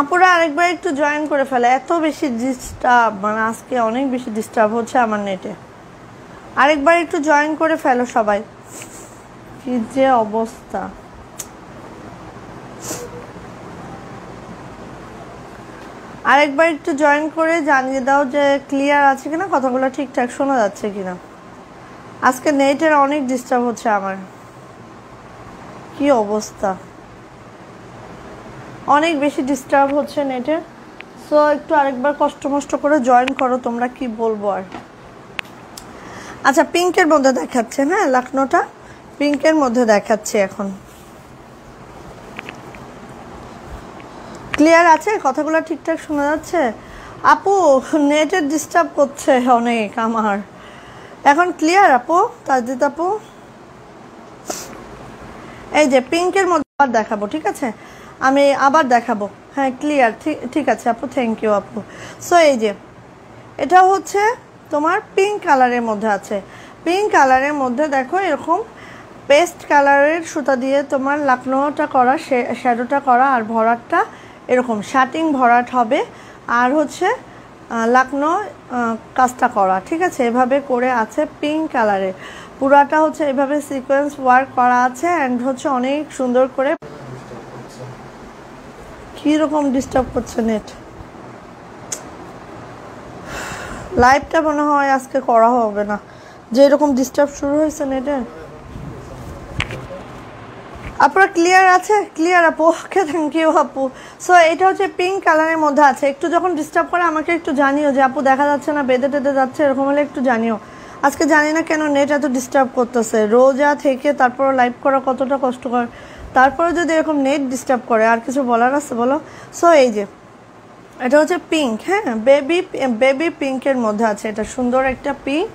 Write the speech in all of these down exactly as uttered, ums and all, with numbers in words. আপুরা আরেকবার একটু জয়েন করে ফেলে, এত বেশি ডিস্টার্ব, মানে আজকে অনেক বেশি ডিস্টার্ব হচ্ছে আমার নেটে। আরেকবার একটু জয়েন করে ফেলো সবাই, কি যে অবস্থা। আরেকবার একটু জয়েন করে জানিয়ে দাও যে ক্লিয়ার আছে কিনা, কথাগুলো ঠিকঠাক শোনা যাচ্ছে কিনা। আজকে নেটের অনেক ডিস্টার্ব হচ্ছে আমার, কি অবস্থা, অনেক বেশি ডিস্টার্ব হচ্ছে নেটের। সো একটু আরেকবার কষ্ট মষ্ট করে জয়েন করো, তোমরা কি বলবো আর। আচ্ছা পিঙ্কের মধ্যে দেখাচ্ছে, হ্যাঁ লখনৌটা পিঙ্কের মধ্যে দেখাচ্ছে এখন। ক্লিয়ার আছে, কথাগুলো ঠিকঠাক শোনা যাচ্ছে? আপু নেটের ডিস্টার্ব করছে অনেক আমার। এখন ক্লিয়ার আপু? তাজিত আপু এই যে পিঙ্কের মধ্যে আবার দেখাবো, ঠিক আছে, আমি আবার দেখাবো। হ্যাঁ ক্লিয়ার, ঠিক ঠিক আছে আপু, থ্যাংক ইউ আপু। সো এই যে এটা হচ্ছে তোমার পিঙ্ক কালারের মধ্যে আছে, পিঙ্ক কালারের মধ্যে দেখো এরকম পেস্ট কালারের সুতা দিয়ে তোমার লখনৌটা করা, শ্যাডোটা করা, আর ভরাটটা এরকম শার্টিং ভরাট হবে, আর হচ্ছে লখনৌ কাজটা করা, ঠিক আছে, এভাবে করে আছে পিঙ্ক কালারে। পুরাটা হচ্ছে এভাবে সিকোয়েন্স ওয়ার্ক করা আছে, অ্যান্ড হচ্ছে অনেক সুন্দর করে। কীরকম ডিস্টার্ব করছে নেট, লাইভটা মনে হয় আজকে করা হবে না, যে এরকম ডিস্টার্ব শুরু হয়েছে নেটের। আপনার ক্লিয়ার আছে? ক্লিয়ার আপু, ওকে থ্যাংক ইউ আপু। সো এটা হচ্ছে পিঙ্ক কালারের মধ্যে আছে। একটু যখন ডিস্টার্ব করে আমাকে একটু জানিও যে আপু দেখা যাচ্ছে না, বেঁধে টেঁধে যাচ্ছে, এরকম হলে একটু জানিও। আজকে জানি না কেন নেট এত ডিস্টার্ব করতেছে, রোজা থেকে তারপর লাইভ করা কতটা কষ্টকর, তারপরে যদি এরকম নেট ডিস্টার্ব করে আর কিছু বলার আছে বলো। সো এই যে এটা হচ্ছে পিঙ্ক, হ্যাঁ বেবি বেবি পিঙ্কের মধ্যে আছে, এটা সুন্দর একটা পিঙ্ক,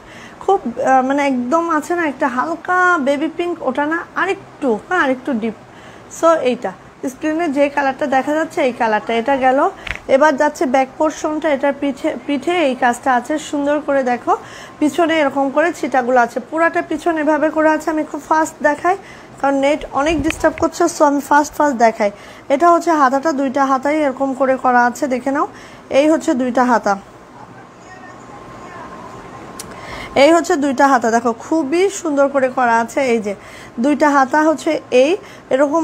খুব মানে একদম আছে না একটা হালকা বেবি পিঙ্ক, ওটা না আরেকটু, হ্যাঁ আরেকটু ডিপ। সো এইটা স্ক্রিনে যে কালারটা দেখা যাচ্ছে এই কালারটা, এটা গেল। এবার যাচ্ছে ব্যাক পোর্শনটা, এটার পিঠে পিঠে এই কাজটা আছে সুন্দর করে, দেখো পিছনে এরকম করে ছিটাগুলো আছে, পুরাটা পিছনে এভাবে করে আছে। আমি খুব ফাস্ট দেখাই কারণ নেট অনেক ডিস্টার্ব করছে, সো আমি ফাস্ট ফাস্ট দেখাই। এটা হচ্ছে হাতাটা, দুইটা হাতাই এরকম করে করা আছে, দেখে নাও। এই হচ্ছে দুইটা হাতা, এই হচ্ছে দুইটা হাতা, দেখো খুবই সুন্দর করে করা আছে। এই যে দুইটা হাতা হচ্ছে এই এরকম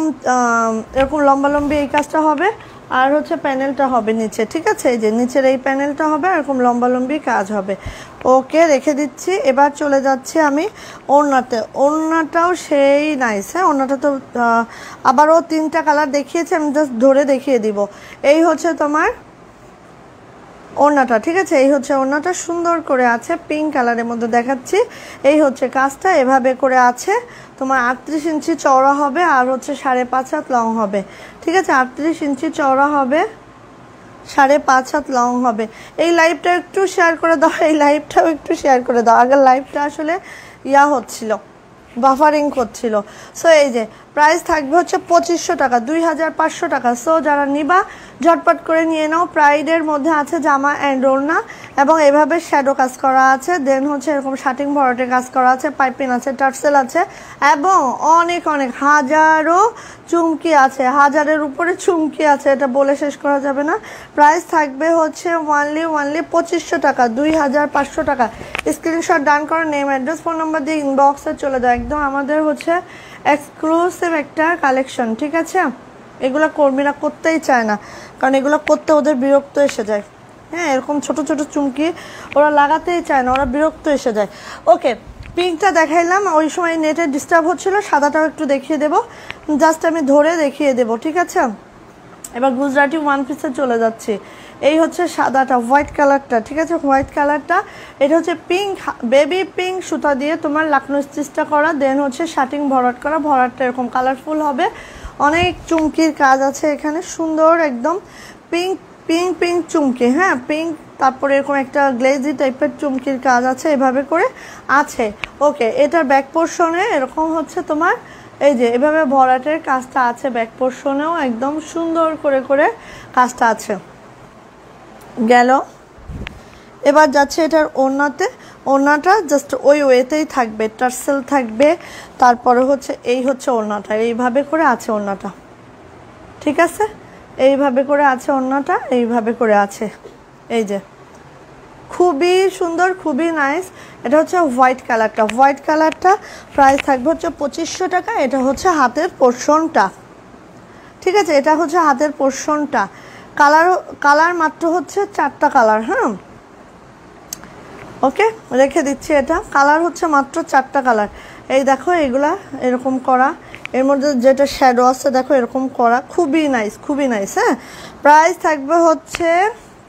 এরকম লম্বালম্বি এই কাজটা হবে, আর হচ্ছে প্যানেলটা হবে নিচে, ঠিক আছে, এই যে নিচের এই প্যানেলটা হবে, এরকম লম্বালম্বি কাজ হবে। ওকে রেখে দিচ্ছি। এবার চলে যাচ্ছি আমি ওড়নাতে, ওড়নাটাও সেই নাইস, হ্যাঁ ওড়নাটা তো আবারও তিনটা কালার দেখিয়েছে, আমি জাস্ট ধরে দেখিয়ে দিব। এই হচ্ছে তোমার ওড়নাটা, ঠিক আছে, এই হচ্ছে ওড়নাটা সুন্দর করে আছে পিঙ্ক কালারের মধ্যে দেখাচ্ছি। এই হচ্ছে কাজটা এভাবে করে আছে, তোমার আটত্রিশ ইঞ্চি চওড়া হবে, আর হচ্ছে সাড়ে পাঁচ হাত লং হবে, ঠিক আছে, আটত্রিশ ইঞ্চি চওড়া হবে, সাড়ে পাঁচ হাত লং হবে। এই লাইভটা একটু শেয়ার করে দাও, এই লাইভটাও একটু শেয়ার করে দাও। আগের লাইভটা আসলে ইয়া হচ্ছিল, বাফারিং করছিল। সো এই যে প্রাইস থাকবে হচ্ছে পঁচিশশো টাকা, দুই হাজার পাঁচশো টাকা। সো যারা নিবা ঝটপট করে নিয়ে নাও। প্রাইডের মধ্যে আছে জামা অ্যান্ড ওড়না, এবং এভাবে শ্যাডো কাজ করা আছে, দেন হচ্ছে এরকম শার্টিং ভরাটে কাজ করা আছে, পাইপিং আছে, টার্সেল আছে, এবং অনেক অনেক হাজারো চুমকি আছে, হাজারের উপরে চুমকি আছে, এটা বলে শেষ করা যাবে না। প্রাইস থাকবে হচ্ছে ওয়ানলি ওয়ানলি পঁচিশশো টাকা, দুই হাজার পাঁচশো টাকা। স্ক্রিনশট ডান করো, নেম অ্যাড্রেস ফোন নাম্বার দিয়ে ইনবক্সে চলে দাও। একদম আমাদের হচ্ছে এক্সক্লুসিভ একটা কালেকশন, ঠিক আছে, এগুলো কর্মীরা করতেই চায় না, কারণ এগুলো করতে ওদের বিরক্ত এসে যায়, হ্যাঁ এরকম ছোট ছোট চুমকি ওরা লাগাতেই চায় না, ওরা বিরক্ত এসে যায়। ওকে পিঙ্কটা দেখাইলাম, ওই সময় নেটে ডিস্টার্ব হচ্ছিলো, সাদাটাও একটু দেখিয়ে দেবো, জাস্ট আমি ধরে দেখিয়ে দেবো, ঠিক আছে। এবার গুজরাটি ওয়ান পিসে চলে যাচ্ছি, এই হচ্ছে সাদাটা, হোয়াইট কালারটা, ঠিক আছে, হোয়াইট কালারটা, এটা হচ্ছে পিঙ্ক বেবি পিঙ্ক সুতা দিয়ে তোমার লখনৌ স্টিচটা করা, দেন হচ্ছে শার্টিং ভরাট করা, ভরাটটা এরকম কালারফুল হবে, অনেক চুমকির কাজ আছে এখানে, সুন্দর একদম পিঙ্ক পিঙ্ক পিঙ্ক চুমকি, হ্যাঁ পিঙ্ক, তারপরে এরকম একটা গ্লেজি টাইপের চুমকির কাজ আছে, এভাবে করে আছে। ওকে এটার ব্যাক পোর্শনে এরকম হচ্ছে তোমার এই যে এভাবে ভরাটের কাজটা আছে, ব্যাক পোর্শনেও একদম সুন্দর করে করে কাজটা আছে, গেল। এবার যাচ্ছে এটার ওড়নাতে, ওড়নাটা জাস্ট ওই ওয়েতেই থাকবে, টার্সেল থাকবে, তারপরে হচ্ছে এই হচ্ছে ওড়নাটা, এইভাবে করে আছে ওড়নাটা, ঠিক আছে। এইভাবে করে আছে ওন্নাটা, এইভাবে করে আছে, এই যে খুবই সুন্দর, খুবই নাইস। এটা হচ্ছে হোয়াইট কালারটা, হোয়াইট কালারটা প্রাইস থাকবে হচ্ছে পঁচিশশো টাকা। এটা হচ্ছে হাতের পোর্শনটা, ঠিক আছে, এটা হচ্ছে হাতের পোর্শনটা। কালার কালার মাত্র হচ্ছে চারটা কালার, হ্যাঁ ওকে রেখে দিচ্ছি। এটা কালার হচ্ছে মাত্র চারটা কালার। এই দেখো এগুলা এরকম করা, এর মধ্যে যেটা শ্যাডো আছে দেখো এরকম করা, খুবই নাইস, খুবই নাইস। হ্যাঁ প্রাইস থাকবে হচ্ছে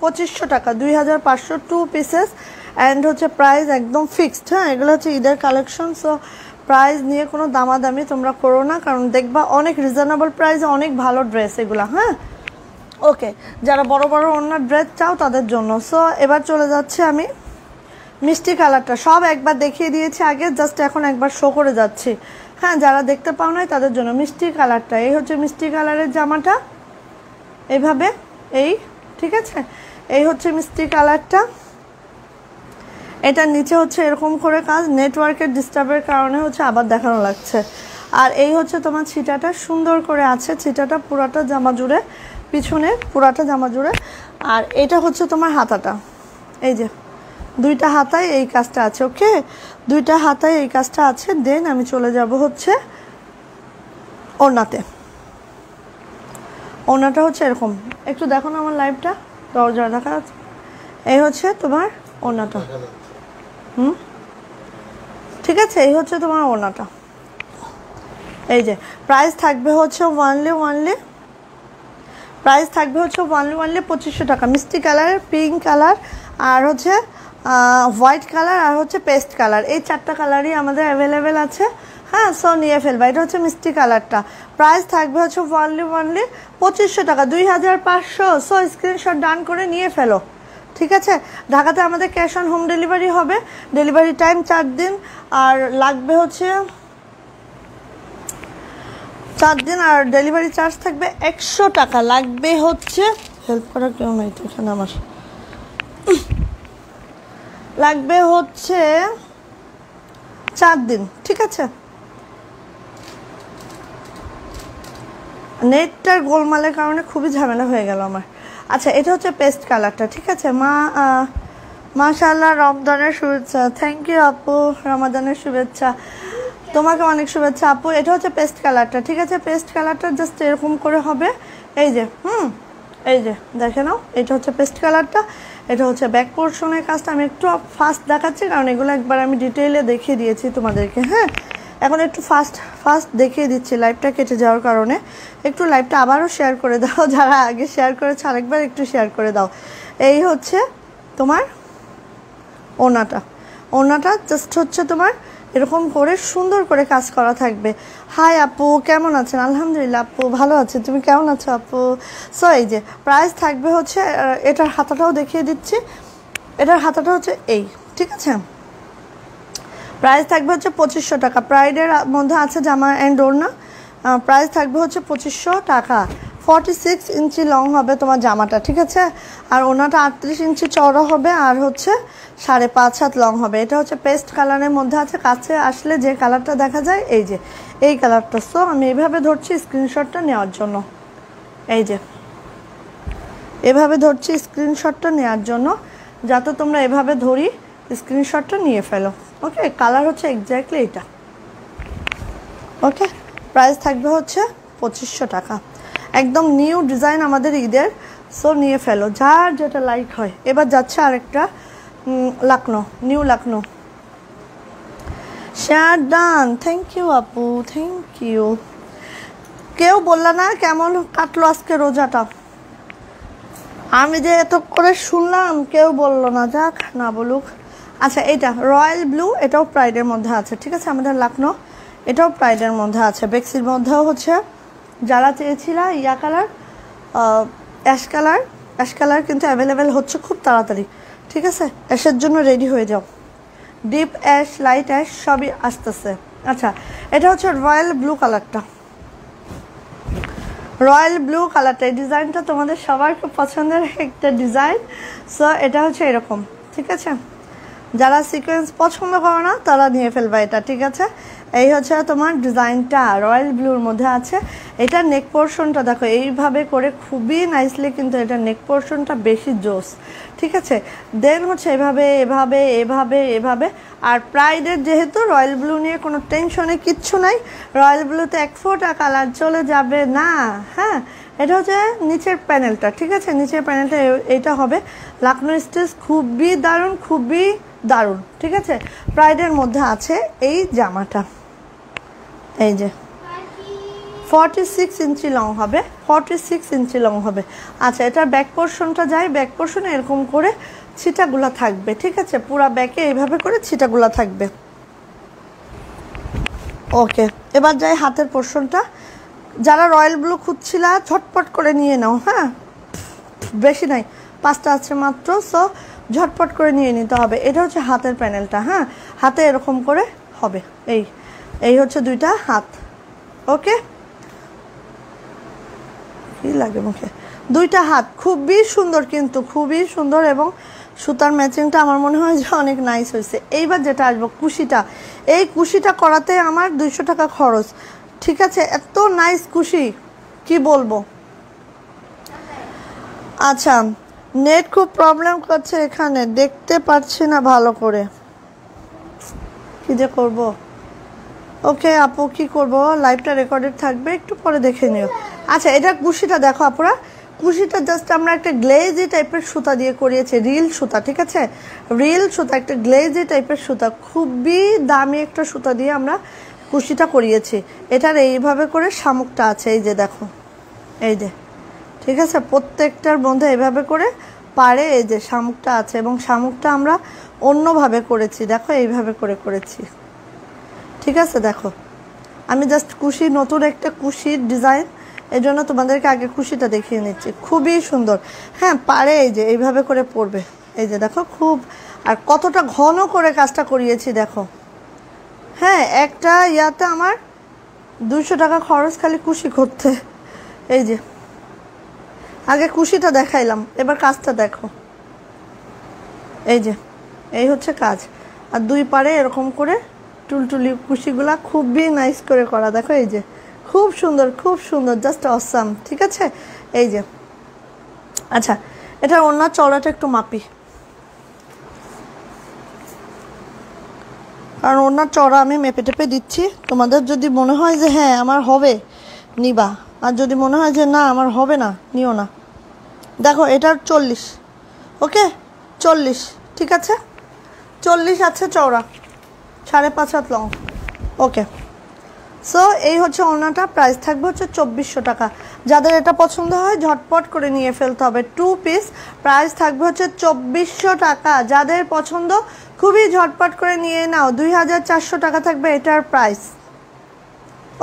পঁচিশশো টাকা, দুই হাজার পাঁচশো টু পিসেস অ্যান্ড হচ্ছে প্রাইস একদম ফিক্সড। হ্যাঁ এগুলো হচ্ছে ঈদের কালেকশন, সো প্রাইস নিয়ে কোনো দামাদামি তোমরা করো না, কারণ দেখবা অনেক রিজনেবল প্রাইসে অনেক ভালো ড্রেস এগুলো। হ্যাঁ ওকে, যারা বড় বড় ওড়নার ড্রেস চাও তাদের জন্য। সো এবার চলে যাচ্ছে আমি মিষ্টি কালারটা, সব একবার দেখিয়ে দিয়েছি আগে, জাস্ট এখন একবার শো করে যাচ্ছি, হ্যাঁ যারা দেখতে পাও নাই তাদের জন্য। মিষ্টি কালারটা, এই হচ্ছে মিষ্টি কালারের জামাটা, এইভাবে এই, ঠিক আছে, এই হচ্ছে মিষ্টি কালারটা। এটা নিচে হচ্ছে এরকম করে কাজ, নেটওয়ার্কের ডিস্টার্বের কারণে হচ্ছে আবার দেখানো লাগছে। আর এই হচ্ছে তোমার ছিটাটা সুন্দর করে আছে, ছিটাটা পুরাটা জামা জুড়ে, পিছনে পুরাটা জামা জুড়ে। আর এটা হচ্ছে তোমার হাতাটা, এই যে দুইটা হাতায় এই কাজটা আছে, ওকে দুইটা হাতায় এই কাজটা আছে। দেন আমি চলে যাব হচ্ছে ওড়নাতে। ওড়নাটা হচ্ছে এরকম, একটু দেখো না আমার লাইভটা, দরজা দেখা আছে। এই হচ্ছে তোমার ওড়নাটা, হুম ঠিক আছে, এই হচ্ছে তোমার ওড়নাটা, এই যে প্রাইস থাকবে হচ্ছে ওয়ানলি ওয়ানলি প্রাইস থাকবে হচ্ছে ওয়ানলি ওয়ানলি পঁচিশশো টাকা। মিষ্টি কালার, পিঙ্ক কালার, আর হচ্ছে হোয়াইট কালার, আর হচ্ছে পেস্ট কালার, এই চারটা কালারই আমাদের অ্যাভেলেবেল আছে। হ্যাঁ সো নিয়ে ফেলবা। এটা হচ্ছে মিষ্টি কালারটা, প্রাইস থাকবে হচ্ছে ওয়ানলি ওয়ানলি পঁচিশশো টাকা, দুই হাজার পাঁচশো। সো স্ক্রিনশট ডান করে নিয়ে ফেলো, ঠিক আছে। ঢাকাতে আমাদের ক্যাশ অন হোম ডেলিভারি হবে, ডেলিভারি টাইম চার দিন আর লাগবে হচ্ছে চার দিন আর ডেলিভারি চার্জ থাকবে একশো টাকা লাগবে হচ্ছে, হেল্প করার কেউ নেই তো এখানে আমার, লাগবে হচ্ছে চার দিন, ঠিক আছে। নেটটার গোলমালের কারণে খুবই ঝামেলা হয়ে গেল আমার। আচ্ছা এটা হচ্ছে পেস্ট কালারটা, ঠিক আছে। মা মাশাআল্লাহ, রমজানের শুভেচ্ছা, থ্যাংক ইউ আপু, রমাদানের শুভেচ্ছা, তোমাকে অনেক শুভেচ্ছা আপু। এটা হচ্ছে পেস্ট কালারটা, ঠিক আছে, পেস্ট কালারটা জাস্ট এরকম করে হবে, এই যে হুম এই যে দেখে নাও, এটা হচ্ছে পেস্ট কালারটা। এটা হচ্ছে ব্যাক পোর্শনের কাজটা, আমি একটু ফাস্ট দেখাচ্ছি কারণ এগুলো একবার আমি ডিটেইলে দেখিয়ে দিয়েছি তোমাদেরকে। হ্যাঁ এখন একটু ফাস্ট ফাস্ট দেখিয়ে দিচ্ছি, লাইভটা কেটে যাওয়ার কারণে। একটু লাইভটা আবারও শেয়ার করে দাও, যারা আগে শেয়ার করেছে আরেকবার একটু শেয়ার করে দাও। এই হচ্ছে তোমার ওড়নাটা, ওড়নাটা জাস্ট হচ্ছে তোমার এরকম করে সুন্দর করে কাজ করা থাকবে। হাই আপু কেমন আছেন? আলহামদুলিল্লাহ আপু ভালো আছে, তুমি কেমন আছো আপু? সো এই যে প্রাইস থাকবে হচ্ছে, এটার হাতাটাও দেখিয়ে দিচ্ছি, এটার হাতাটা হচ্ছে এই, ঠিক আছে। প্রাইস থাকবে হচ্ছে পঁচিশশো টাকা, প্রাইডের মধ্যে আছে জামা অ্যান্ড ওড়না। প্রাইস থাকবে হচ্ছে পঁচিশশো টাকা, ফর্টি সিক্স ইঞ্চি লং হবে তোমার জামাটা, ঠিক আছে, আর ওনাটা আটত্রিশ ইঞ্চি চওড়া হবে, আর হচ্ছে সাড়ে পাঁচ হাত লং হবে। এটা হচ্ছে পেস্ট কালারের মধ্যে আছে, কাছে আসলে যে কালারটা দেখা যায় এই যে এই কালারটা। সো আমি এইভাবে ধরছি স্ক্রিনশটটা নেওয়ার জন্য, এই যে এভাবে ধরছি স্ক্রিনশটটা নেওয়ার জন্য, যাতে তোমরা এভাবে ধরি স্ক্রিনশটটা নিয়ে ফেলো, ওকে। কালার হচ্ছে এক্স্যাক্টলি এটা, ওকে। প্রাইস থাকবে হচ্ছে পঁচিশশো টাকা, একদম নিউ ডিজাইন আমাদের ঈদের, সো নিয়ে ফেলো যার যেটা লাইক হয়। এবার যাচ্ছে আরেকটা, Lucknow, new Lucknow. Share done, thank you আপু, থ্যাংক ইউ। কেউ বললা না কেমন কাটলো আজকে রোজাটা? আমি যে এত করে শুনলাম কেউ বললো না, যাক না বলুক। আচ্ছা এটা রয়্যাল ব্লু, এটাও প্রাইডের মধ্যে আছে, ঠিক আছে, আমাদের লাকনো, এটাও প্রাইডের মধ্যে আছে। বেক্সির মধ্যেও হচ্ছে যারা চেয়েছিল ইয়া colour, ash colour, ash colour কিন্তু অ্যাভেলেবেল হচ্ছে খুব তাড়াতাড়ি, ঠিক আছে, অ্যাশের জন্য রেডি হয়ে যাও। ডিপ অ্যাশ, লাইট অ্যাশ সবই আসতেছে। আচ্ছা এটা হচ্ছে রয়্যাল ব্লু কালারটা, রয়্যাল ব্লু কালারটা, এই ডিজাইনটা তোমাদের সবার খুব পছন্দের একটা ডিজাইন। সো এটা হচ্ছে এরকম, ঠিক আছে, যারা সিকোয়েন্স পছন্দ করো না তারা নিয়ে ফেলবে এটা, ঠিক আছে। এই হচ্ছে তোমার ডিজাইনটা রয়্যাল ব্লুর মধ্যে আছে। এটা নেক পোরশনটা দেখো এইভাবে করে খুবই নাইসলি, কিন্তু এটা নেক পোরশনটা বেশি জোস, ঠিক আছে। দেন হচ্ছে এভাবে এভাবে এভাবে এভাবে। আর প্রাইডের যেহেতু রয়্যাল ব্লু নিয়ে কোনো টেনশনে কিচ্ছু নাই, রয়্যাল ব্লুতে এক ফোঁটা কালার চলে যাবে না। হ্যাঁ, এটা হচ্ছে নিচের প্যানেলটা, ঠিক আছে। নিচের প্যানেলটা এটা হবে লাকনো স্টিচ, খুবই দারুণ খুবই দারুণ, ঠিক আছে। প্রাইডের মধ্যে আছে এই জামাটা, এই যে ফর্টি সিক্স ইঞ্চি লং হবে, ফর্টি সিক্স ইঞ্চি লং হবে। আচ্ছা, এটার ব্যাক পোর্শনটা যায়, ব্যাক পোর্শনে এরকম করে ছিটাগুলা থাকবে, ঠিক আছে। পুরা ব্যাকে এইভাবে করে ছিটাগুলা থাকবে। ওকে, এবার যাই হাতের পোর্শনটা। যারা রয়্যাল ব্লু খুঁজছিলা ঝটপট করে নিয়ে নাও। হ্যাঁ, বেশি নাই, পাঁচটা আছে মাত্র, সো ঝটপট করে নিয়ে নিতে হবে। এটা হচ্ছে হাতের প্যানেলটা। হ্যাঁ, হাতে এরকম করে হবে, এই এই হচ্ছে দুইটা হাত। ওকে, কি লাগে মুখে, দুইটা হাত খুবই সুন্দর, কিন্তু খুবই সুন্দর। এবং সুতার ম্যাচিংটা আমার মনে হয় যে অনেক নাইস হয়েছে। এইবার যেটা আসবো কুশিটা, এই কুশিটা করাতে আমার দুইশো টাকা খরচ, ঠিক আছে। এত নাইস কুশি কি বলবো। আচ্ছা, নেট খুব প্রবলেম করছে, এখানে দেখতে পাচ্ছি না ভালো করে, কি যে করবো। ওকে আপু, কি করবো, লাইভটা রেকর্ডেড থাকবে, একটু পরে দেখে নিও। আচ্ছা, এটা কুশিটা দেখো আপুরা, কুশিটা জাস্ট আমরা একটা গ্লেজি টাইপের সুতা দিয়ে করিয়েছি, রিল সুতা, ঠিক আছে। রিল সুতা, একটা গ্লেজি টাইপের সুতা, খুবই দামি একটা সুতা দিয়ে আমরা কুশিটা করিয়েছি। এটার এইভাবে করে শামুকটা আছে, এই যে দেখো, এই যে, ঠিক আছে। প্রত্যেকটার মধ্যে এইভাবে করে পারে এই যে শামুকটা আছে, এবং শামুকটা আমরা অন্যভাবে করেছি, দেখো এইভাবে করে করেছি, ঠিক আছে। দেখো আমি জাস্ট কুশি, নতুন একটা কুশির ডিজাইন, এই জন্য তোমাদেরকে আগে কুশিটা দেখিয়ে নিচ্ছি, খুবই সুন্দর। হ্যাঁ, পারে এই যে এইভাবে করে পড়বে, এই যে দেখো, খুব আর কতটা ঘন করে কাজটা করিয়েছি দেখো। হ্যাঁ, একটা ইয়াতে আমার দুশো টাকা খরচ খালি কুশি করতে। এই যে আগে কুশিটা দেখাইলাম, এবার কাজটা দেখো, এই যে এই হচ্ছে কাজ। আর দুই পারে এরকম করে টুলটুলি কুশিগুলা খুবই নাইস করে করা, দেখো এই যে, খুব সুন্দর খুব সুন্দর, জাস্ট অসাম, ঠিক আছে, এই যে। আচ্ছা, এটার ওড়না চওড়াটা একটু মাপি, কারণ ওড়নার চওড়া আমি মেপে টেপে দিচ্ছি। তোমাদের যদি মনে হয় যে হ্যাঁ আমার হবে, নিবা, আর যদি মনে হয় যে না আমার হবে না, নিও না। দেখো এটার চল্লিশ, ওকে চল্লিশ, ঠিক আছে, চল্লিশ আছে চওড়া, সাড়ে পাঁচ হাত লং। ওকে, সো এই হচ্ছে ওড়নাটা, প্রাইস থাকবে হচ্ছে চব্বিশশো টাকা। যাদের এটা পছন্দ হয় ঝটপট করে নিয়ে ফেলতে হবে, টু পিস, প্রাইস থাকবে হচ্ছে চব্বিশশো টাকা। যাদের পছন্দ খুবই ঝটপট করে নিয়ে নাও, দুই হাজার চারশো টাকা থাকবে এটার প্রাইস।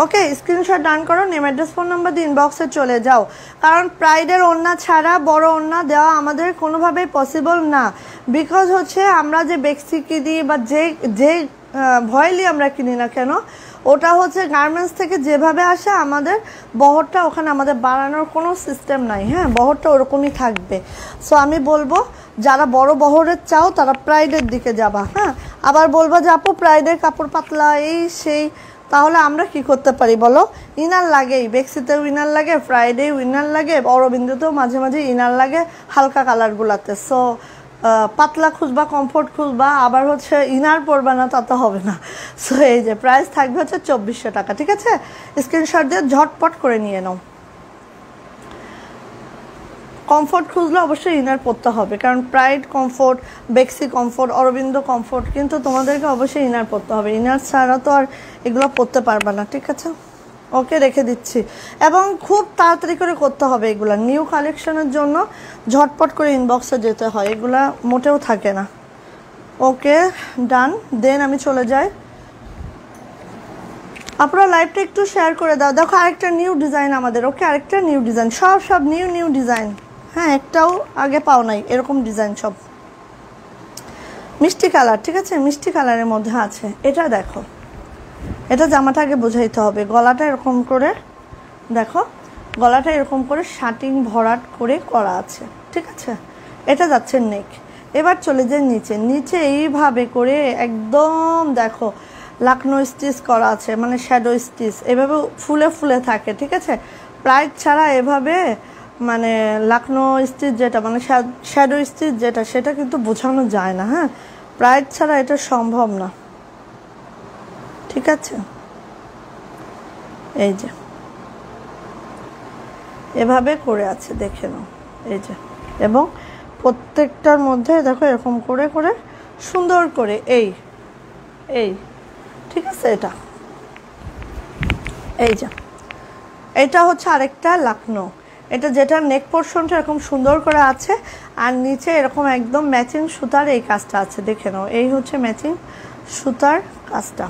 ওকে, স্ক্রিনশট ডান করো, নেম অ্যাড্রেস ফোন নাম্বার দিয়ে ইনবক্সে চলে যাও, কারণ প্রাইডের ওড়না ছাড়া বড় ওড়না দেওয়া আমাদের কোনোভাবেই পসিবল না। বিকজ হচ্ছে আমরা যে বেক্সিকি দিই বা যে যে ভয়েলি আমরা কিনি না কেন, ওটা হচ্ছে গার্মেন্টস থেকে যেভাবে আসে, আমাদের বহরটা ওখানে আমাদের বাড়ানোর কোনো সিস্টেম নাই। হ্যাঁ, বহরটা ওরকমই থাকবে। সো আমি বলবো যারা বড় বহরের চাও তারা প্রাইডের দিকে যাবা। হ্যাঁ, আবার বলবা যে আপু প্রাইডের কাপড় পাতলা এই সেই, তাহলে আমরা কি করতে পারি বলো, ইনার লাগেই, বেক্সিতেও ইনার লাগে, ফ্রাইডেও ইনার লাগে, অরবিন্দুতেও মাঝে মাঝে ইনার লাগে হালকা কালারগুলোতে। সো পাতলা খুঁজবা, কমফোর্ট খুঁজবা, আবার হচ্ছে ইনার পরবা না, তা তো হবে না। সো এই যে প্রাইস থাকবে হচ্ছে চব্বিশশো টাকা, ঠিক আছে। স্ক্রিনশট দিয়ে ঝটপট করে নিয়ে নাও। কমফোর্ট খুঁজলে অবশ্যই ইনার পরতে হবে, কারণ প্রাইড কমফোর্ট, বেক্সি কমফোর্ট, অরবিন্দ কমফোর্ট, কিন্তু তোমাদেরকে অবশ্যই ইনার পরতে হবে, ইনার ছাড়া তো আর এগুলো পরতে পারবা না, ঠিক আছে। ওকে, রেখে দিচ্ছি, এবং খুব তাড়াতাড়ি করে করতে হবে এগুলো, নিউ কালেকশনের জন্য ঝটপট করে ইনবক্সে যেতে হয়, এগুলা মোটেও থাকে না। ওকে ডান, দেন আমি চলে যাই। আপনারা লাইভটা একটু শেয়ার করে দাও। দেখো আরেকটা নিউ ডিজাইন আমাদের, ওকে আরেকটা নিউ ডিজাইন, সব সব নিউ নিউ ডিজাইন। হ্যাঁ, একটাও আগে পাও নাই এরকম ডিজাইন, সব মিষ্টি কালার, ঠিক আছে, মিষ্টি কালারের মধ্যে আছে। এটা দেখো, এটা জামাটা আগে বোঝাইতে হবে। গলাটা এরকম করে দেখো, গলাটা এরকম করে শার্টিং ভরাট করে করা আছে, ঠিক আছে। এটা যাচ্ছে নেক। এবার চলে যায় নিচে, নিচে এইভাবে করে একদম দেখো লাকনো স্টিচ করা আছে, মানে শ্যাডো স্টিচ, এভাবে ফুলে ফুলে থাকে। ঠিক আছে, প্রাইড ছাড়া এভাবে মানে লাকনো স্টিচ যেটা মানে শ্যাডো স্টিচ যেটা, সেটা কিন্তু বোঝানো যায় না। হ্যাঁ, প্রাইড ছাড়া এটা সম্ভব না। ঠিক আছে, এই যে এভাবে করে আছে, দেখে নাও এই যে। এবং প্রত্যেকটার মধ্যে দেখো এরকম করে করে সুন্দর করে এই এই ঠিক আছে, এটা এই যে এটা হচ্ছে আরেকটা লাকনো, এটা যেটা নেক পোর্শনটা এরকম সুন্দর করে আছে, আর নিচে এরকম একদম ম্যাচিং সুতার এই কাজটা আছে, দেখে নাও। এই হচ্ছে ম্যাচিং সুতার কাজটা।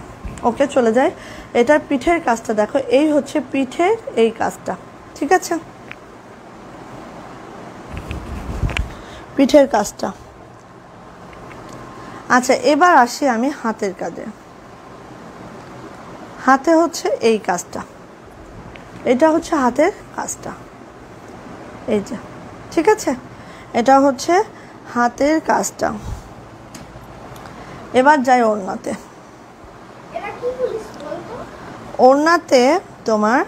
ওকে, চলে যায় এটার পিঠের কাজটা, দেখো এই হচ্ছে পিঠের এই কাজটা। ঠিক আছে, পিঠের কাজটা। আচ্ছা, এবার আসি আমি হাতের কাজে। হাতে হচ্ছে এই কাজটা, এটা হচ্ছে হাতের কাজটা এই যে। ঠিক আছে, এটা হচ্ছে হাতের কাজটা। এবার যাই ওড়নাতে। ওড়নাতে তোমার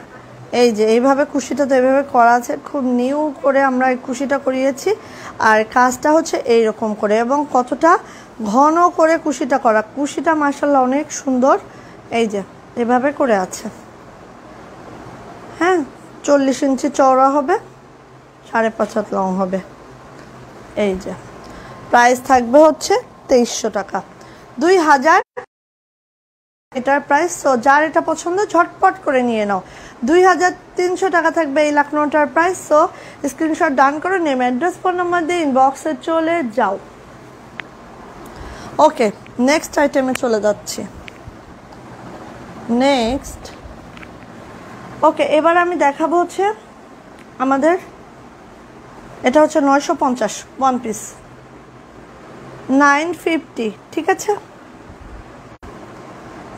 এই যে এইভাবে কুশিটা তো এইভাবে করা আছে, খুব নিউ করে আমরা এই কুশিটা করিয়েছি, আর কাজটা হচ্ছে এই রকম করে এবং কতটা ঘন করে কুশিটা করা। কুশিটা মাশাআল্লাহ অনেক সুন্দর, এই যে এভাবে করে আছে। হ্যাঁ, চল্লিশ ইঞ্চি চওড়া হবে, সাড়ে পাঁচ হাত লং হবে। এই যে প্রাইস থাকবে হচ্ছে তেইশশো টাকা, দুই হাজার এটার প্রাইস। তো যার এটা পছন্দ ঝটপট করে নিয়ে নাও। দুই হাজার তিনশো টাকা থাকবে এই লাকনোটার প্রাইস। তো স্ক্রিনশট ডান করে নেম, অ্যাড্রেস, ফোন নাম্বার দিয়ে ইনবক্সে চলে যাও। ওকে, নেক্সট আইটেমে চলে যাচ্ছি। নেক্সট, ওকে এবার আমি দেখাবো হচ্ছে আমাদের, এটা হচ্ছে নয়শো পঞ্চাশ ওয়ান পিস, নাইন ফিফটি। ঠিক আছে,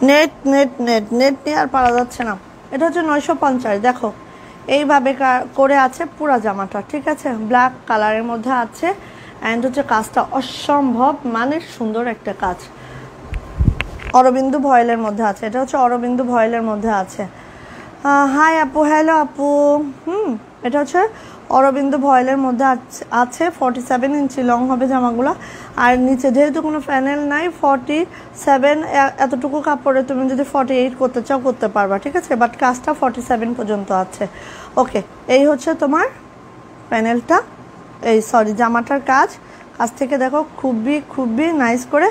নেট নেট নেট নেট নিয়ে আর পারা যাচ্ছে না। এটা হচ্ছে নয়শো পঞ্চাশ, দেখো এইভাবে করে আছে পুরা জামাটা। ঠিক আছে, ব্ল্যাক কালারের মধ্যে আছে, অ্যান্ড হচ্ছে কাজটা অসম্ভব মানে সুন্দর একটা কাজ, অরবিন্দু ভয়েলের মধ্যে আছে। এটা হচ্ছে অরবিন্দু ভয়েলের মধ্যে আছে। হাই আপু, হ্যালো আপু। হুম, এটা হচ্ছে অরবিন্দু ভয়েলের মধ্যে আছে, ফর্টি সেভেন ইঞ্চি লং হবে জামাগুলো। আর নিচে যেহেতু কোনো প্যানেল নাই, ফর্টি সেভেন এতটুকু কাপড়ে তুমি যদি ফর্টি এইট করতে চাও করতে পারবা। ঠিক আছে, বাট কাজটা ফর্টি সেভেন পর্যন্ত আছে। ওকে, এই হচ্ছে তোমার প্যানেলটা, এই সরি জামাটার কাজ। কাজ থেকে দেখো খুবই খুবই নাইস করে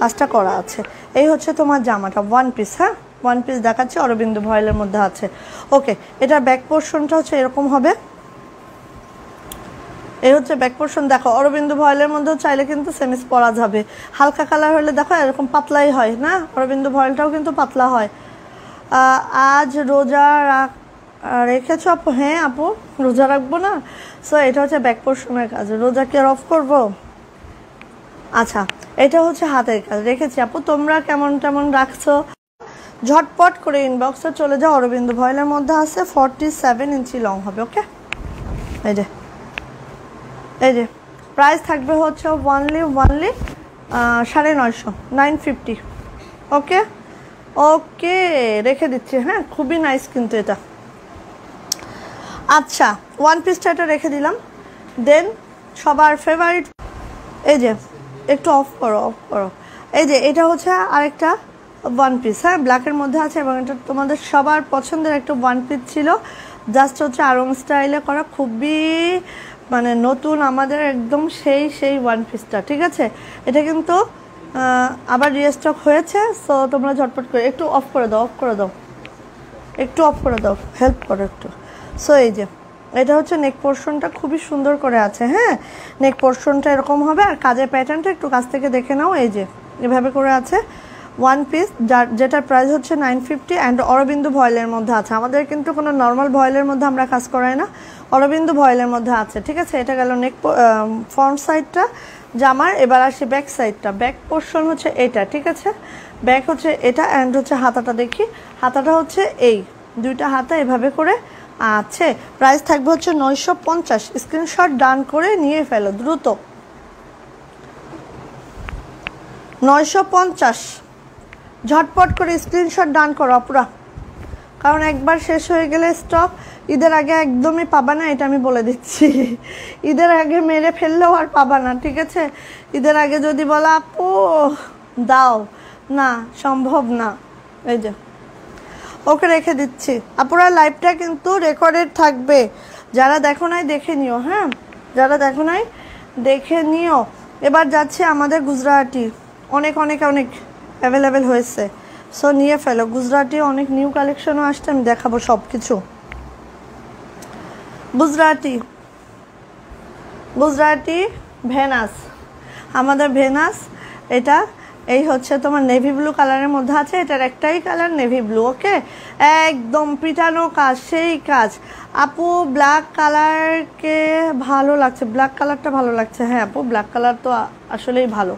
কাজটা করা আছে। এই হচ্ছে তোমার জামাটা ওয়ান পিস। হ্যাঁ, ওয়ান পিস দেখাচ্ছে, অরবিন্দু ভয়েলের মধ্যে আছে। ওকে, এটার ব্যাক পোর্শনটা হচ্ছে এরকম হবে। এই হচ্ছে ব্যাক পোর্শন, দেখো অরবিন্দু ভয়েলের মধ্যেও চাইলে কিন্তু সেমিস পরা যাবে। হালকা কালার হলে দেখো এরকম পাতলাই হয় না, অরবিন্দু ভয়েলটাও কিন্তু পাতলা হয়। আজ রোজা রেখেছো আপু? হ্যাঁ আপু, রোজা রাখবো না। সো এটা হচ্ছে ব্যাক পোর্শনের কাজ। রোজা কি আর অফ করবো? আচ্ছা, এটা হচ্ছে হাতের কাজ। রেখেছি আপু, তোমরা কেমন কেমন রাখছো? ঝটপট করে ইনবক্সে চলে যাও। অরবিন্দু ভয়েলের মধ্যে আছে, ফর্টি সেভেন ইঞ্চি লং হবে। ওকে, এই যে এই যে প্রাইস থাকবে হচ্ছে ওয়ানলি ওয়ানলি সাড়ে নয়শো, নাইন ফিফটি। ওকে ওকে, রেখে দিচ্ছি। হ্যাঁ, খুবই নাইস কিন্তু এটা। আচ্ছা, ওয়ান পিসটা এটা রেখে দিলাম। দেন সবার ফেভারিট, এই যে একটু অফ করো অফ করো, এই যে এটা হচ্ছে আরেকটা ওয়ান পিস। হ্যাঁ, ব্ল্যাকের মধ্যে আছে, এবং এটা তোমাদের সবার পছন্দের একটা ওয়ান পিস ছিল। জাস্ট হচ্ছে আরং স্টাইলে করা, খুবই মানে নতুন আমাদের একদম সেই সেই ওয়ান পিসটা। ঠিক আছে, এটা কিন্তু আবার রিস্টক হয়েছে। সো তোমরা ঝটপট করে একটু অফ করে দাও, অফ করে দাও, একটু অফ করে দাও, হেল্প করো একটু। সো এই যে এটা হচ্ছে নেক পোর্শনটা খুবই সুন্দর করে আছে। হ্যাঁ, নেক পোর্শনটা এরকম হবে, আর কাজের প্যাটার্নটা একটু কাছ থেকে দেখে নাও। এই যে এভাবে করে আছে ওয়ান পিস, যার যেটার প্রাইস হচ্ছে নাইন ফিফটি অ্যান্ড অরবিন্দু ভয়েলের মধ্যে আছে। আমাদের কিন্তু কোনো নর্মাল ভয়েলের মধ্যে আমরা কাজ করাই না, অরবিন্দু ভয়েলের মধ্যে আছে। ঠিক আছে, এটা গেল নেক ফ্রন্ট সাইডটা জামার। এবার আসি ব্যাক সাইডটা। ব্যাক পোর্শন হচ্ছে এটা। ঠিক আছে, ব্যাক হচ্ছে এটা, অ্যান্ড হচ্ছে হাতাটা দেখি। হাতাটা হচ্ছে এই দুইটা হাতা এভাবে করে আছে। প্রাইস থাকবে হচ্ছে নয়শো পঞ্চাশ। স্ক্রিনশট ডান করে নিয়ে ফেলো দ্রুত। নয়শো পঞ্চাশ ঝটপট করে স্ক্রিনশট ডান করো আপুরা, কারণ একবার শেষ হয়ে গেলে স্টক। ঈদের আগে একদমই পাবা না, এটা আমি বলে দিচ্ছি। ঈদের আগে মেরে ফেললেও আর পাবা না, ঠিক আছে? ঈদের আগে যদি বলা আপু দাও, না সম্ভব না। এই যে ওকে রেখে দিচ্ছি। আপুরা লাইভটা কিন্তু রেকর্ডেড থাকবে, যারা দেখো নাই দেখে নিও, হ্যাঁ যারা দেখো নাই দেখে নিও। এবার যাচ্ছে আমাদের গুজরাটি, অনেক অনেক অনেক অ্যাভেলেবেল হয়েছে, সো নিয়ে ফেলো। গুজরাটি অনেক নিউ কালেকশনও আসছে, আমি দেখাবো সব কিছু। গুজরাটি গুজরাটি ভেনাস, আমাদের ভেনাস এটা, এই হচ্ছে তোমার নেভি ব্লু কালারের মধ্যে আছে। এটার একটাই কালার নেভি ব্লু, ওকে? একদম পিটানো কাজ, সেই কাজ। আপু ব্ল্যাক কালারকে ভালো লাগছে, ব্ল্যাক কালারটা ভালো লাগছে। হ্যাঁ আপু ব্ল্যাক কালার তো আসলেই ভালো।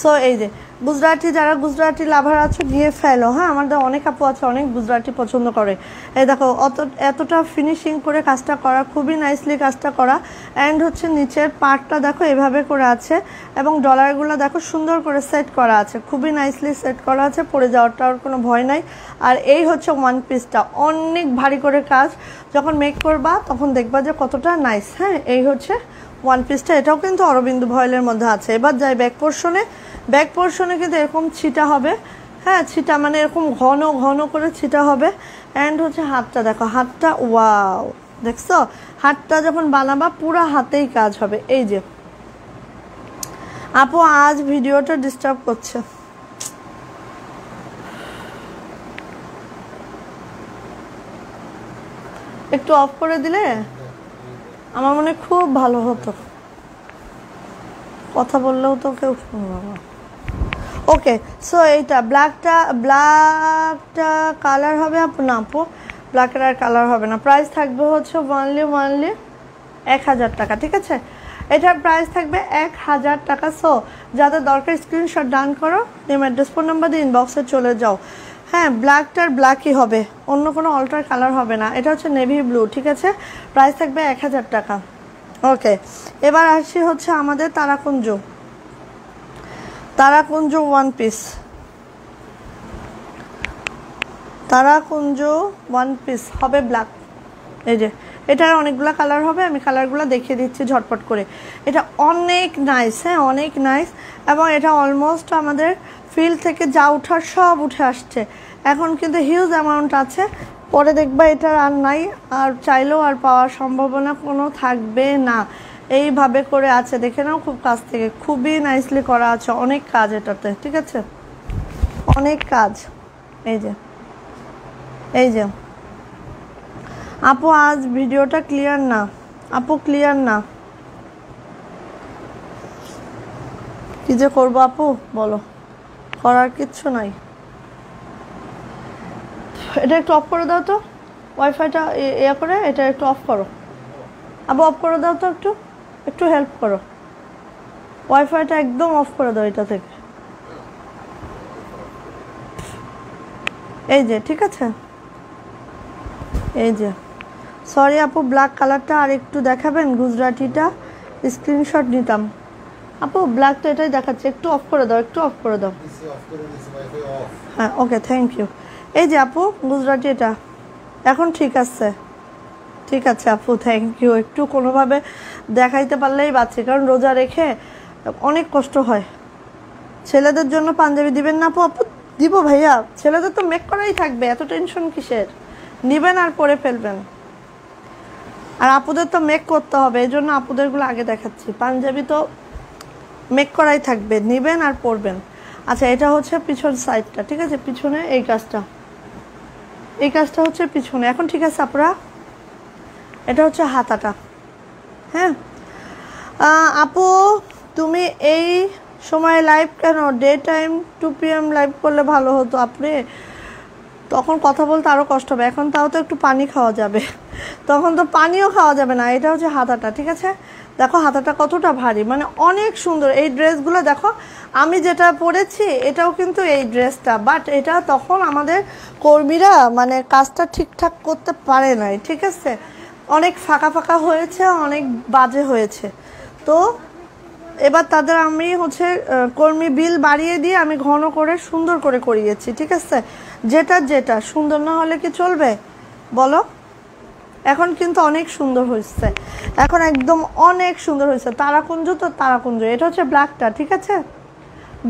সো এই যে গুজরাটি, যারা গুজরাটি লাভার আছে দিয়ে ফেলো, হ্যাঁ আমাদের অনেক আপু আছে অনেক গুজরাটি পছন্দ করে। এই দেখো অত এতটা ফিনিশিং করে কাজটা করা, খুবই নাইসলি কাজটা করা। অ্যান্ড হচ্ছে নিচের পার্টটা দেখো এভাবে করে আছে, এবং ডলারগুলো দেখো সুন্দর করে সেট করা আছে, খুবই নাইসলি সেট করা আছে, পরে যাওয়াটার কোনো ভয় নাই। আর এই হচ্ছে ওয়ান পিসটা, অনেক ভারী করে কাজ, যখন মেক করবা তখন দেখবা যে কতটা নাইস। হ্যাঁ এই হচ্ছে ওয়ান পিসটা, এটাও কিন্তু অরবিন্দ ভয়েলের মধ্যে আছে। এবার যাই ব্যাক পোর্শনে, ব্যাক পোর্শনে কিন্তু এরকম ছিটা হবে, হ্যাঁ ছিটা মানে এরকম ঘন ঘন করে ছিটা হবে। অ্যান্ড হচ্ছে হাতটা দেখো, হাতটা ওয়াও, দেখছো? হাতটা যখন বানাবা পুরা হাতেই কাজ হবে। এই যে আপু আজ ভিডিওটা ডিস্টার্ব করছে, একটু অফ করে দিলে আমার মনে খুব ভালো হতো, কথা বললেও তো কেউ শুনবে না। ওকে সো এইটা ব্ল্যাকটা, ব্ল্যাকটা কালার হবে আপু? না আপু ব্ল্যাকের আর কালার হবে না। প্রাইস থাকবে হচ্ছে ওয়ানলি ওয়ানলি এক হাজার টাকা, ঠিক আছে? এটার প্রাইস থাকবে এক হাজার টাকা। সো যাদের দরকার স্ক্রিনশট ডান করো, নেম অ্যাড্রেস ফোন নাম্বার দিয়ে ইনবক্সে চলে যাও। হ্যাঁ ব্ল্যাকটার ব্ল্যাকই হবে, অন্য কোনো অল্টার কালার হবে না। এটা হচ্ছে নেভি ব্লু, ঠিক আছে? প্রাইস থাকবে এক হাজার টাকা। ওকে এবার আসি হচ্ছে আমাদের তারাকুঞ্জ, তারাকুঞ্জ ওয়ান পিস, তারাকুঞ্জ ওয়ান পিস হবে ব্ল্যাক। এই যে এটার অনেকগুলো কালার হবে, আমি কালারগুলো দেখিয়ে দিচ্ছি ঝটপট করে। এটা অনেক নাইস, হ্যাঁ অনেক নাইস, এবং এটা অলমোস্ট আমাদের ফিল্ড থেকে যা উঠার সব উঠে আসছে। এখন কিন্তু হিউজ অ্যামাউন্ট আছে, পরে দেখবা এটা আর নাই, আর চাইলেও আর পাওয়ার সম্ভাবনা কোনো থাকবে না। এইভাবে করে আছে, দেখে নাও খুব কাছ থেকে, খুবই নাইসলি করা আছে, অনেক কাজ এটাতে, ঠিক আছে? অনেক কাজ। এই যে এই যে আপু আজ ভিডিওটা ক্লিয়ার না, আপু ক্লিয়ার না, কি যে করবো আপু বলো, করার কিচ্ছু নাই। এটা একটু অফ করে দাও তো, ওয়াইফাইটা ইয়ে করে এটা একটু অফ করো, আবার অফ করে দাও তো, একটু একটু হেল্প করো, ওয়াইফাইটা একদম অফ করে দাও এটা থেকে। এই যে ঠিক আছে, এই যে সরি আপু ব্ল্যাক কালারটা আর একটু দেখাবেন, গুজরাটিটা স্ক্রিনশট নিতাম। আপু ব্ল্যাক তো এটাই দেখাচ্ছে, একটু অফ করে দাও, একটু অফ করে দাও। হ্যাঁ ওকে থ্যাংক ইউ। এই যে আপু গুজরাটি এটা এখন ঠিক আছে, ঠিক আছে আপু থ্যাংক ইউ। একটু কোনোভাবে দেখাইতে পারলেই বাঁচি, কারণ রোজা রেখে অনেক কষ্ট হয়। ছেলেদের জন্য পাঞ্জাবি দিবেন না আপু? আপু দিব ভাইয়া, ছেলেদের তো মেক করাই থাকবে, এত টেনশন কিসের? নেবেন আর পরে ফেলবেন, আর আপুদের তো মেক করতে হবে, এই জন্য আপুদেরগুলো আগে দেখাচ্ছি। পাঞ্জাবি তো মেক করাই থাকবে, নেবেন আর পরবেন। আচ্ছা এটা হচ্ছে পিছন সাইডটা, ঠিক আছে? পিছনে এই কাজটা, এই কাজটা হচ্ছে পিছনে, এখন ঠিক আছে আপনারা। এটা হচ্ছে হাতাটা, হ্যাঁ আপু তুমি এই সময় লাইভ কেন? Day time two PM live করলে ভালো হতো, আপনি তখন কথা বলতে আরও কষ্ট হবে, এখন তাও তো একটু পানি খাওয়া যাবে, তখন তো পানিও খাওয়া যাবে না। এটা হচ্ছে হাতাটা, ঠিক আছে? দেখো হাতাটা কতটা ভারী, মানে অনেক সুন্দর এই ড্রেসগুলো। দেখো আমি যেটা পরেছি এটাও কিন্তু এই ড্রেসটা, বাট এটা তখন আমাদের কর্মীরা মানে কাজটা ঠিকঠাক করতে পারে নাই, ঠিক আছে? অনেক ফাঁকা ফাঁকা হয়েছে, অনেক বাজে হয়েছে, তো এবার তাদের আমি হচ্ছে কর্মী বিল বাড়িয়ে দিয়ে আমি ঘন করে সুন্দর করে করিয়েছি, ঠিক আছে? যেটা যেটা সুন্দর না হলে কি চলবে বলো? এখন কিন্তু অনেক সুন্দর হয়েছে, এখন একদম অনেক সুন্দর হয়েছে। তারাকুঞ্জ তো তারাকুঞ্জ, এটা হচ্ছে ব্ল্যাকটা, ঠিক আছে?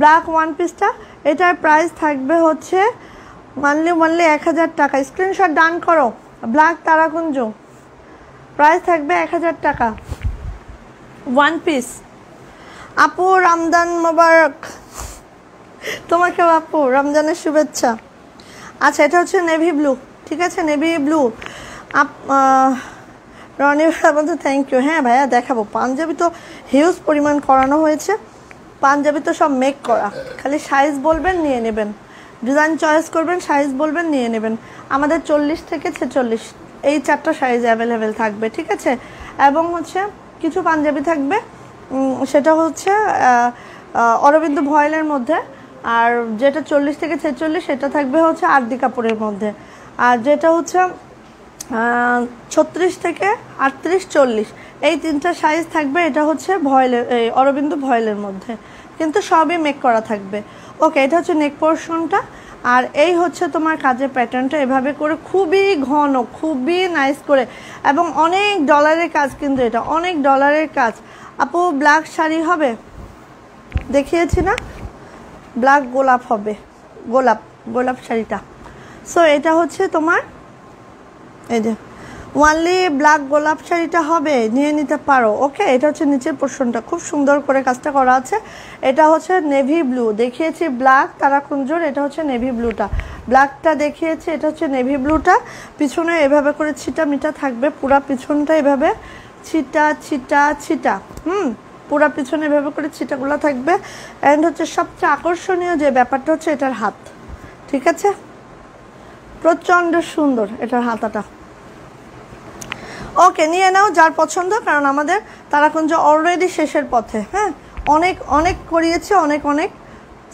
ব্ল্যাক ওয়ান পিসটা, এটার প্রাইস থাকবে হচ্ছে মানলি মানলি এক হাজার টাকা। স্ক্রিনশট ডান করো। ব্ল্যাক তারাকুঞ্জ প্রাইস থাকবে এক হাজার টাকা ওয়ান পিস। আপু রমজান মোবারক, তোমাকে আপু রমজানের শুভেচ্ছা। আচ্ছা, এটা হচ্ছে নেভি ব্লু, ঠিক আছে? Navy blue. আপ রনি বন্ধু থ্যাংক ইউ। হ্যাঁ ভাইয়া দেখাবো। পাঞ্জাবি তো হিউজ পরিমাণ করানো হয়েছে, পাঞ্জাবি তো সব মেক করা, খালি সাইজ বলবেন নিয়ে নেবেন, ডিজাইন চয়েস করবেন, সাইজ বলবেন নিয়ে নেবেন। আমাদের চল্লিশ থেকে ছেচল্লিশ এই চারটা সাইজ অ্যাভেলেবেল থাকবে, ঠিক আছে? এবং হচ্ছে কিছু পাঞ্জাবি থাকবে সেটা হচ্ছে অরবিন্দ ভয়েলের মধ্যে, আর যেটা চল্লিশ থেকে ছেচল্লিশ সেটা থাকবে হচ্ছে আরদি কাপড়ের মধ্যে, আর যেটা হচ্ছে ছত্রিশ থেকে আটত্রিশ চল্লিশ এই তিনটা সাইজ থাকবে, এটা হচ্ছে ভয়েলের এই অরবিন্দ ভয়েলের মধ্যে, কিন্তু সবই মেক করা থাকবে। ওকে, এটা হচ্ছে নেক পোর্শনটা। আর এই হচ্ছে তোমার কাজের প্যাটার্নটা, এভাবে করে খুবই ঘন, খুবই নাইস করে, এবং অনেক ডলারের কাজ কিন্তু, এটা অনেক ডলারের কাজ। আপু ব্ল্যাক শাড়ি হবে, দেখিয়েছি না? ব্ল্যাক গোলাপ হবে, গোলাপ গোলাপ শাড়িটা। সো এটা হচ্ছে তোমার এই যে ওয়ানলি ব্ল্যাক গোলাপ শাড়িটা হবে, নিয়ে নিতে পারো। ওকে, এটা হচ্ছে নিচের পোর্শনটা, খুব সুন্দর করে কাজটা করা আছে। এটা হচ্ছে নেভি ব্লু, দেখিয়েছি ব্ল্যাক তারাকুঞ্জুর, এটা হচ্ছে নেভি ব্লুটা, ব্ল্যাকটা দেখিয়েছি, এটা হচ্ছে নেভি ব্লুটা। পিছনে এভাবে করে ছিটা মিটা থাকবে, পুরা পিছনটা এভাবে ছিটা ছিটা ছিটা, হুম পুরা পিছনে এভাবে করে ছিটাগুলো থাকবে। অ্যান্ড হচ্ছে সবচেয়ে আকর্ষণীয় যে ব্যাপারটা হচ্ছে এটার হাত, ঠিক আছে? প্রচণ্ড সুন্দর এটার হাতাটা। ওকে, নিয়ে নাও যার পছন্দ, কারণ আমাদের তারাকুঞ্জ অলরেডি শেষের পথে। হ্যাঁ, অনেক অনেক করিয়েছে, অনেক অনেক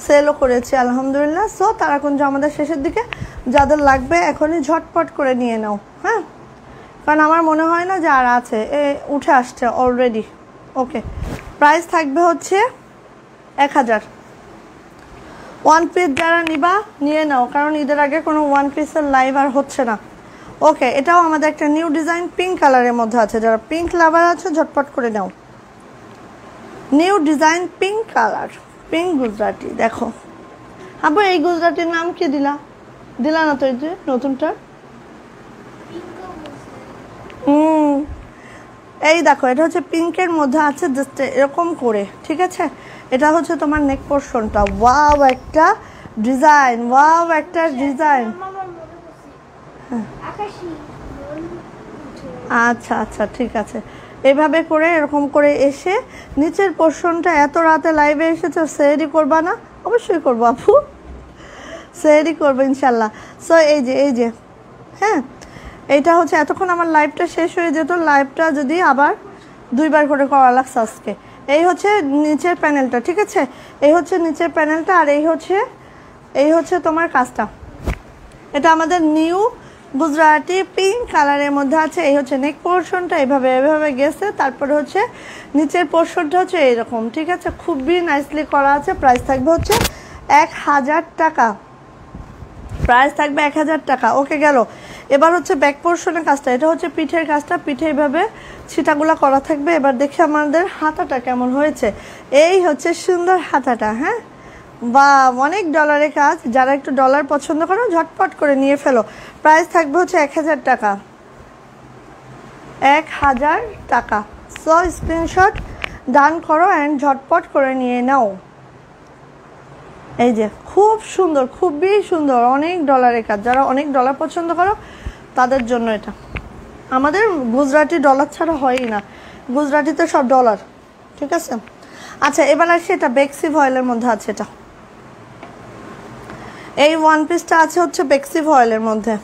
সেলও করেছে আলহামদুলিল্লাহ। সো তারাকুঞ্জ আমাদের শেষের দিকে, যাদের লাগবে এখনই ঝটপট করে নিয়ে নাও। হ্যাঁ, কারণ আমার মনে হয় না যে আর আছে, এ উঠে আসছে অলরেডি। ওকে, প্রাইস থাকবে হচ্ছে এক হাজার। ওয়ান পিস যারা নিবা নিয়ে নাও, কারণ ঈদের আগে কোনো ওয়ান পিসের লাইভ আর হচ্ছে না। ওকে, এটাও আমাদের একটা নিউ ডিজাইন, পিঙ্ক কালারের মধ্যে আছে, যারা পিঙ্ক লাভার আছে ঝটপট করে নাও। New design pink colour, pink Gujarati. দেখো আবু, এই গুজরাটির নাম কি দিলা? দিলা না তো, এই যে নতুনটা। হুম, এই দেখো, এটা হচ্ছে পিঙ্কের মধ্যে আছে, জাস্ট এরকম করে, ঠিক আছে? এটা হচ্ছে তোমার নেক পোর্শনটা। ওয়াও একটা ডিজাইন, ওয়াও একটা ডিজাইন। আচ্ছা আচ্ছা, ঠিক আছে। এভাবে করে এরকম করে এসে নিচের পোর্শনটা, এত রাতে লাইভে এসেছে, সেহেরি করবা না? অবশ্যই করবো আপু, সেহেরি করবো ইনশাল্লাহ। সো এই যে এই যে হ্যাঁ, এটা হচ্ছে এতক্ষণ আমার লাইভটা শেষ হয়ে যেত, লাইভটা যদি আবার দুইবার করে করা লাগছে আজকে। এই হচ্ছে নিচের প্যানেলটা, ঠিক আছে? এই হচ্ছে নিচের প্যানেলটা, আর এই হচ্ছে এই হচ্ছে তোমার কাজটা। এটা আমাদের নিউ গুজরাটি পিঙ্ক কালারের মধ্যে আছে। এই হচ্ছে নেক পোর্শনটা, এভাবে এভাবে গেছে, তারপরে হচ্ছে নিচের পোর্শনটা হচ্ছে এইরকম, ঠিক আছে? খুবই নাইসলি করা আছে। প্রাইস থাকবে হচ্ছে এক হাজার টাকা, প্রাইস থাকবে এক হাজার টাকা। ওকে গেল। এবার হচ্ছে ব্যাক পোর্শনের কাজটা, এটা হচ্ছে পিঠের কাজটা, পিঠে এইভাবে ছিটাগুলা করা থাকবে। এবার দেখি আমাদের হাতাটা কেমন হয়েছে। এই হচ্ছে সুন্দর হাতাটা। হ্যাঁ, বা অনেক ডলারের কাজ, যারা একটু ডলার পছন্দ করো ঝটপট করে নিয়ে ফেলো। প্রাইস থাকবে হচ্ছে এক হাজার টাকা, এক হাজার টাকা। সো স্ক্রিনশট ডান করো অ্যান্ড ঝটপট করে নিয়ে নাও। এই যে খুব সুন্দর, খুবই সুন্দর, অনেক ডলারের কাজ, যারা অনেক ডলার পছন্দ করো তাদের জন্য এটা। আমাদের গুজরাটি ডলার ছাড়া হয়ই না, গুজরাটিতে সব ডলার, ঠিক আছে? আচ্ছা, এবার আসি, এটা বেক্সি ভয়েলের মধ্যে আছে। এটা এই ওয়ান পিসটা আছে হচ্ছে বেক্সি ভয়েলের মধ্যে।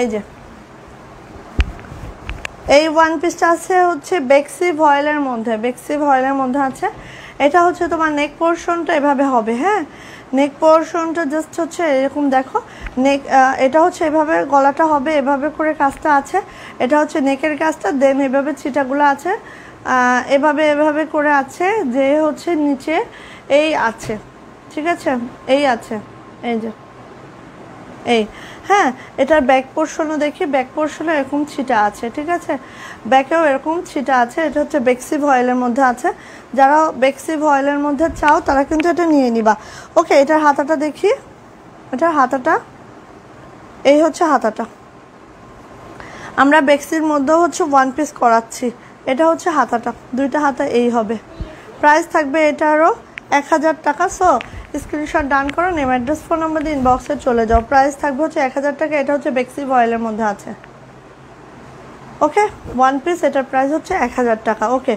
এই যে এই ওয়ান পিসটা আছে হচ্ছে বেক্সি ভয়েলের মধ্যে, বেক্সি ভয়েলের মধ্যে আছে। এটা হচ্ছে তোমার নেক পোর্শনটা এভাবে হবে। হ্যাঁ, নেক পোরশনটা জাস্ট হচ্ছে এরকম দেখো, নেক এটা হচ্ছে এভাবে গলাটা হবে, এভাবে করে কাজটা আছে, এটা হচ্ছে নেকের কাজটা, দেন এভাবে ছিটাগুলো আছে, এভাবে এভাবে করে আছে, যে হচ্ছে নিচে এই আছে, ঠিক আছে, এই আছে, এই যে এই, হ্যাঁ। এটার ব্যাক পোর্শনও দেখি, ব্যাক পোর্শনও এরকম ছিটা আছে, ঠিক আছে, ব্যাকেও এরকম ছিটা আছে। এটা হচ্ছে বেক্সি ভয়েলের মধ্যে আছে, যারা বেক্সি ভয়েলের মধ্যে চাও তারা কিন্তু এটা নিয়ে নিবা। ওকে, এটার হাতাটা দেখি, এটার হাতাটা এই হচ্ছে হাতাটা, আমরা বেক্সির মধ্যেও হচ্ছে ওয়ান পিস করাচ্ছি। এটা হচ্ছে হাতাটা, দুইটা হাতা এই হবে। প্রাইস থাকবে এটারও এক হাজার টাকা। সো স্ক্রিনশট ডান করো, নেম অ্যাড্রেস ফোন নাম্বার দিয়ে ইনবক্সে চলে যাও। প্রাইস থাকবে হচ্ছে এক হাজার টাকা। এটা হচ্ছে বেক্সি ভয়েলের মধ্যে আছে, ওকে, ওয়ান পিস। এটার প্রাইস হচ্ছে এক হাজার টাকা। ওকে,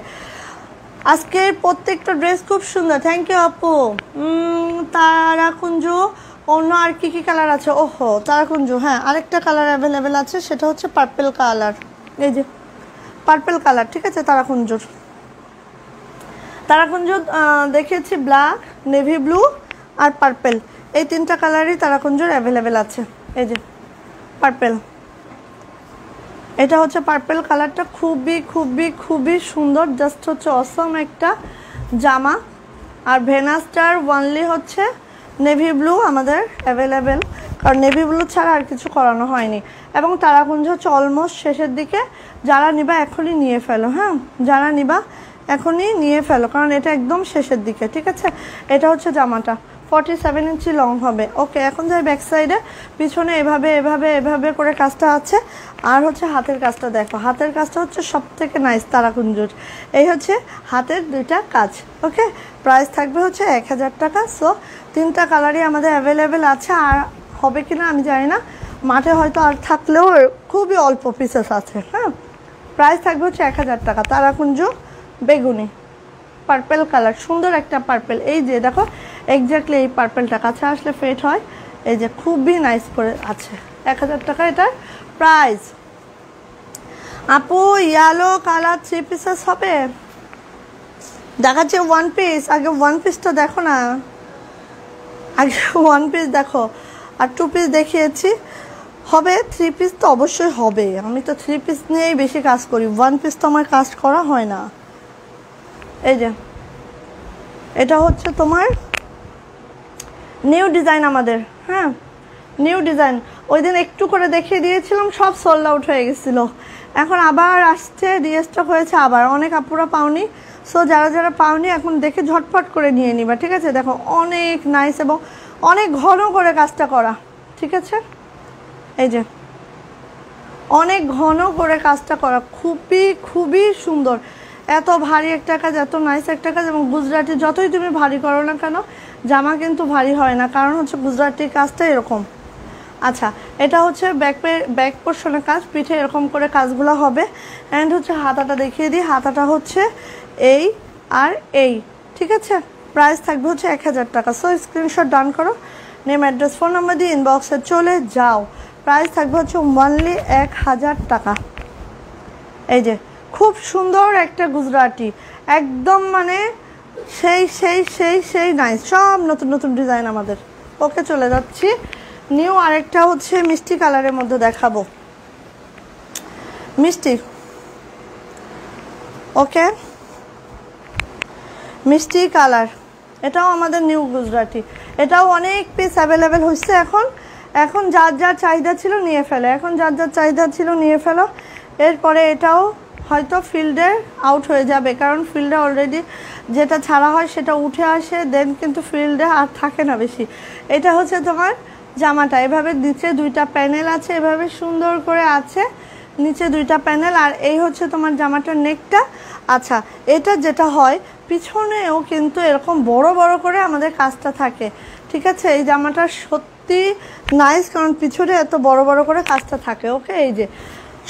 আজকের প্রত্যেকটা ড্রেস খুব সুন্দর, থ্যাংক ইউ আপু। তারা কুঞ্জু, অন্য আর কী কী কালার আছে? ওহো, তারা কুঞ্জু, হ্যাঁ, আরেকটা কালার অ্যাভেলেবেল আছে, সেটা হচ্ছে পার্পেল কালার, এই যে পার্পেল কালার, ঠিক আছে। তারা কুঞ্জুর তারাকুঞ্জ দেখিয়েছি, ব্ল্যাক, নেভি ব্লু আর পার্পেল, এই তিনটা কালারই তারাকুঞ্জর অ্যাভেলেবেল আছে। এই যে পার্পেল, এটা হচ্ছে পার্পেল কালারটা, খুবই খুবই খুবই সুন্দর, জাস্ট হচ্ছে অসম একটা জামা। আর ভেনাস্টার ওয়ানলি হচ্ছে নেভি ব্লু আমাদের অ্যাভেলেবেল, কারণ নেভি ব্লু ছাড়া আর কিছু করানো হয়নি। এবং তারাকুঞ্জ হচ্ছে অলমোস্ট শেষের দিকে, যারা নিবা এখনই নিয়ে ফেলো, হ্যাঁ, যারা নিবা এখনই নিয়ে ফেলো, কারণ এটা একদম শেষের দিকে, ঠিক আছে। এটা হচ্ছে জামাটা ফর্টি সেভেন ইঞ্চি লং হবে। ওকে, এখন যাই ব্যাক সাইডে, পিছনে এভাবে এভাবে এভাবে করে কাজটা আছে। আর হচ্ছে হাতের কাজটা দেখো, হাতের কাজটা হচ্ছে সব থেকে নাইস তারাকুঞ্জুর। এই হচ্ছে হাতের দুইটা কাজ। ওকে, প্রাইস থাকবে হচ্ছে এক হাজার টাকা। সো তিনটা কালারই আমাদের অ্যাভেলেবেল আছে, আর হবে কি না আমি জানি না, মাঠে হয়তো আর থাকলেও খুবই অল্প পিসেস আছে, হ্যাঁ। প্রাইস থাকবে হচ্ছে এক হাজার টাকা। তারাকুঞ্জু বেগুনি পার্পেল কালার, সুন্দর একটা পার্পেল, এই যে দেখো এক্স্যাক্টলি এই পার্পেলটা, কাছে আসলে ফেট হয়, এই যে খুবই নাইস করে আছে। এক হাজার টাকা এটার প্রাইস। আপু ইয়েলো কালার থ্রি পিসেস হবে? দেখাচ্ছে ওয়ান পিস, আগে ওয়ান পিসটা দেখো না, আগে ওয়ান পিস দেখো, আর টু পিস দেখিয়েছি, হবে থ্রি পিস তো অবশ্যই হবে। আমি তো থ্রি পিস নিয়েই বেশি কাজ করি, ওয়ান পিস তো আমার কাজ করা হয় না। এই যে এটা হচ্ছে তোমার নিউ ডিজাইন আমাদের, হ্যাঁ, নিউ ডিজাইন। ওই দিন একটু করে দেখিয়ে দিয়েছিলাম, সব সোল্ড আউট হয়ে গেছিলো, এখন আবার আসছে, রিস্টক হয়েছে আবার, অনেক আপুরা পাওনি। সো যারা যারা পাওনি এখন দেখে ঝটপট করে নিয়ে নিবা, ঠিক আছে। দেখো অনেক নাইস এবং অনেক ঘন করে কাজটা করা, ঠিক আছে, এই যে অনেক ঘন করে কাজটা করা, খুবই খুবই সুন্দর। এত ভারী একটা কাজ, এত নাইস একটা কাজ, এবং গুজরাটি যতই তুমি ভারী করো না কেন জামা কিন্তু ভারী হয় না, কারণ হচ্ছে গুজরাটির কাজটা এরকম। আচ্ছা, এটা হচ্ছে ব্যাক ব্যাক পোর্শনের কাজ, পিঠে এরকম করে কাজগুলো হবে। অ্যান্ড হচ্ছে হাতাটা দেখিয়ে দিই, হাতাটা হচ্ছে এই আর এই, ঠিক আছে। প্রাইস থাকবে হচ্ছে এক হাজার টাকা। সো স্ক্রিনশট ডান করো, নেম অ্যাড্রেস ফোন নাম্বার দিয়ে ইনবক্সে চলে যাও। প্রাইস থাকবে হচ্ছে ওনলি এক হাজার টাকা। এই যে খুব সুন্দর একটা গুজরাটি, একদম মানে সেই সেই সেই সেই নাইস, সব নতুন নতুন ডিজাইন আমাদের। ওকে, চলে যাচ্ছি নিউ আরেকটা হচ্ছে মিষ্টি কালারের মধ্যে দেখাবো, মিষ্টি। ওকে, মিষ্টি কালার, এটাও আমাদের নিউ গুজরাটি, এটাও অনেক পিস অ্যাভেলেবেল হচ্ছে এখন। এখন যার যার চাহিদা ছিল নিয়ে ফেলো, এখন যার যার চাহিদা ছিল নিয়ে ফেলো। এরপরে এটাও হয়তো ফিল্ডে আউট হয়ে যাবে, কারণ ফিল্ডে অলরেডি যেটা ছাড়া হয় সেটা উঠে আসে, দেন কিন্তু ফিল্ডে আর থাকে না বেশি। এটা হচ্ছে তোমার জামাটা, এভাবে নিচে দুইটা প্যানেল আছে, এভাবে সুন্দর করে আছে নিচে দুইটা প্যানেল। আর এই হচ্ছে তোমার জামাটার নেকটা। আচ্ছা, এটা যেটা হয় পিছনেও কিন্তু এরকম বড় বড় করে আমাদের কাজটা থাকে, ঠিক আছে। এই জামাটা সত্যি নাইস, কারণ পিছনে এত বড় বড় করে কাজটা থাকে। ওকে, এই যে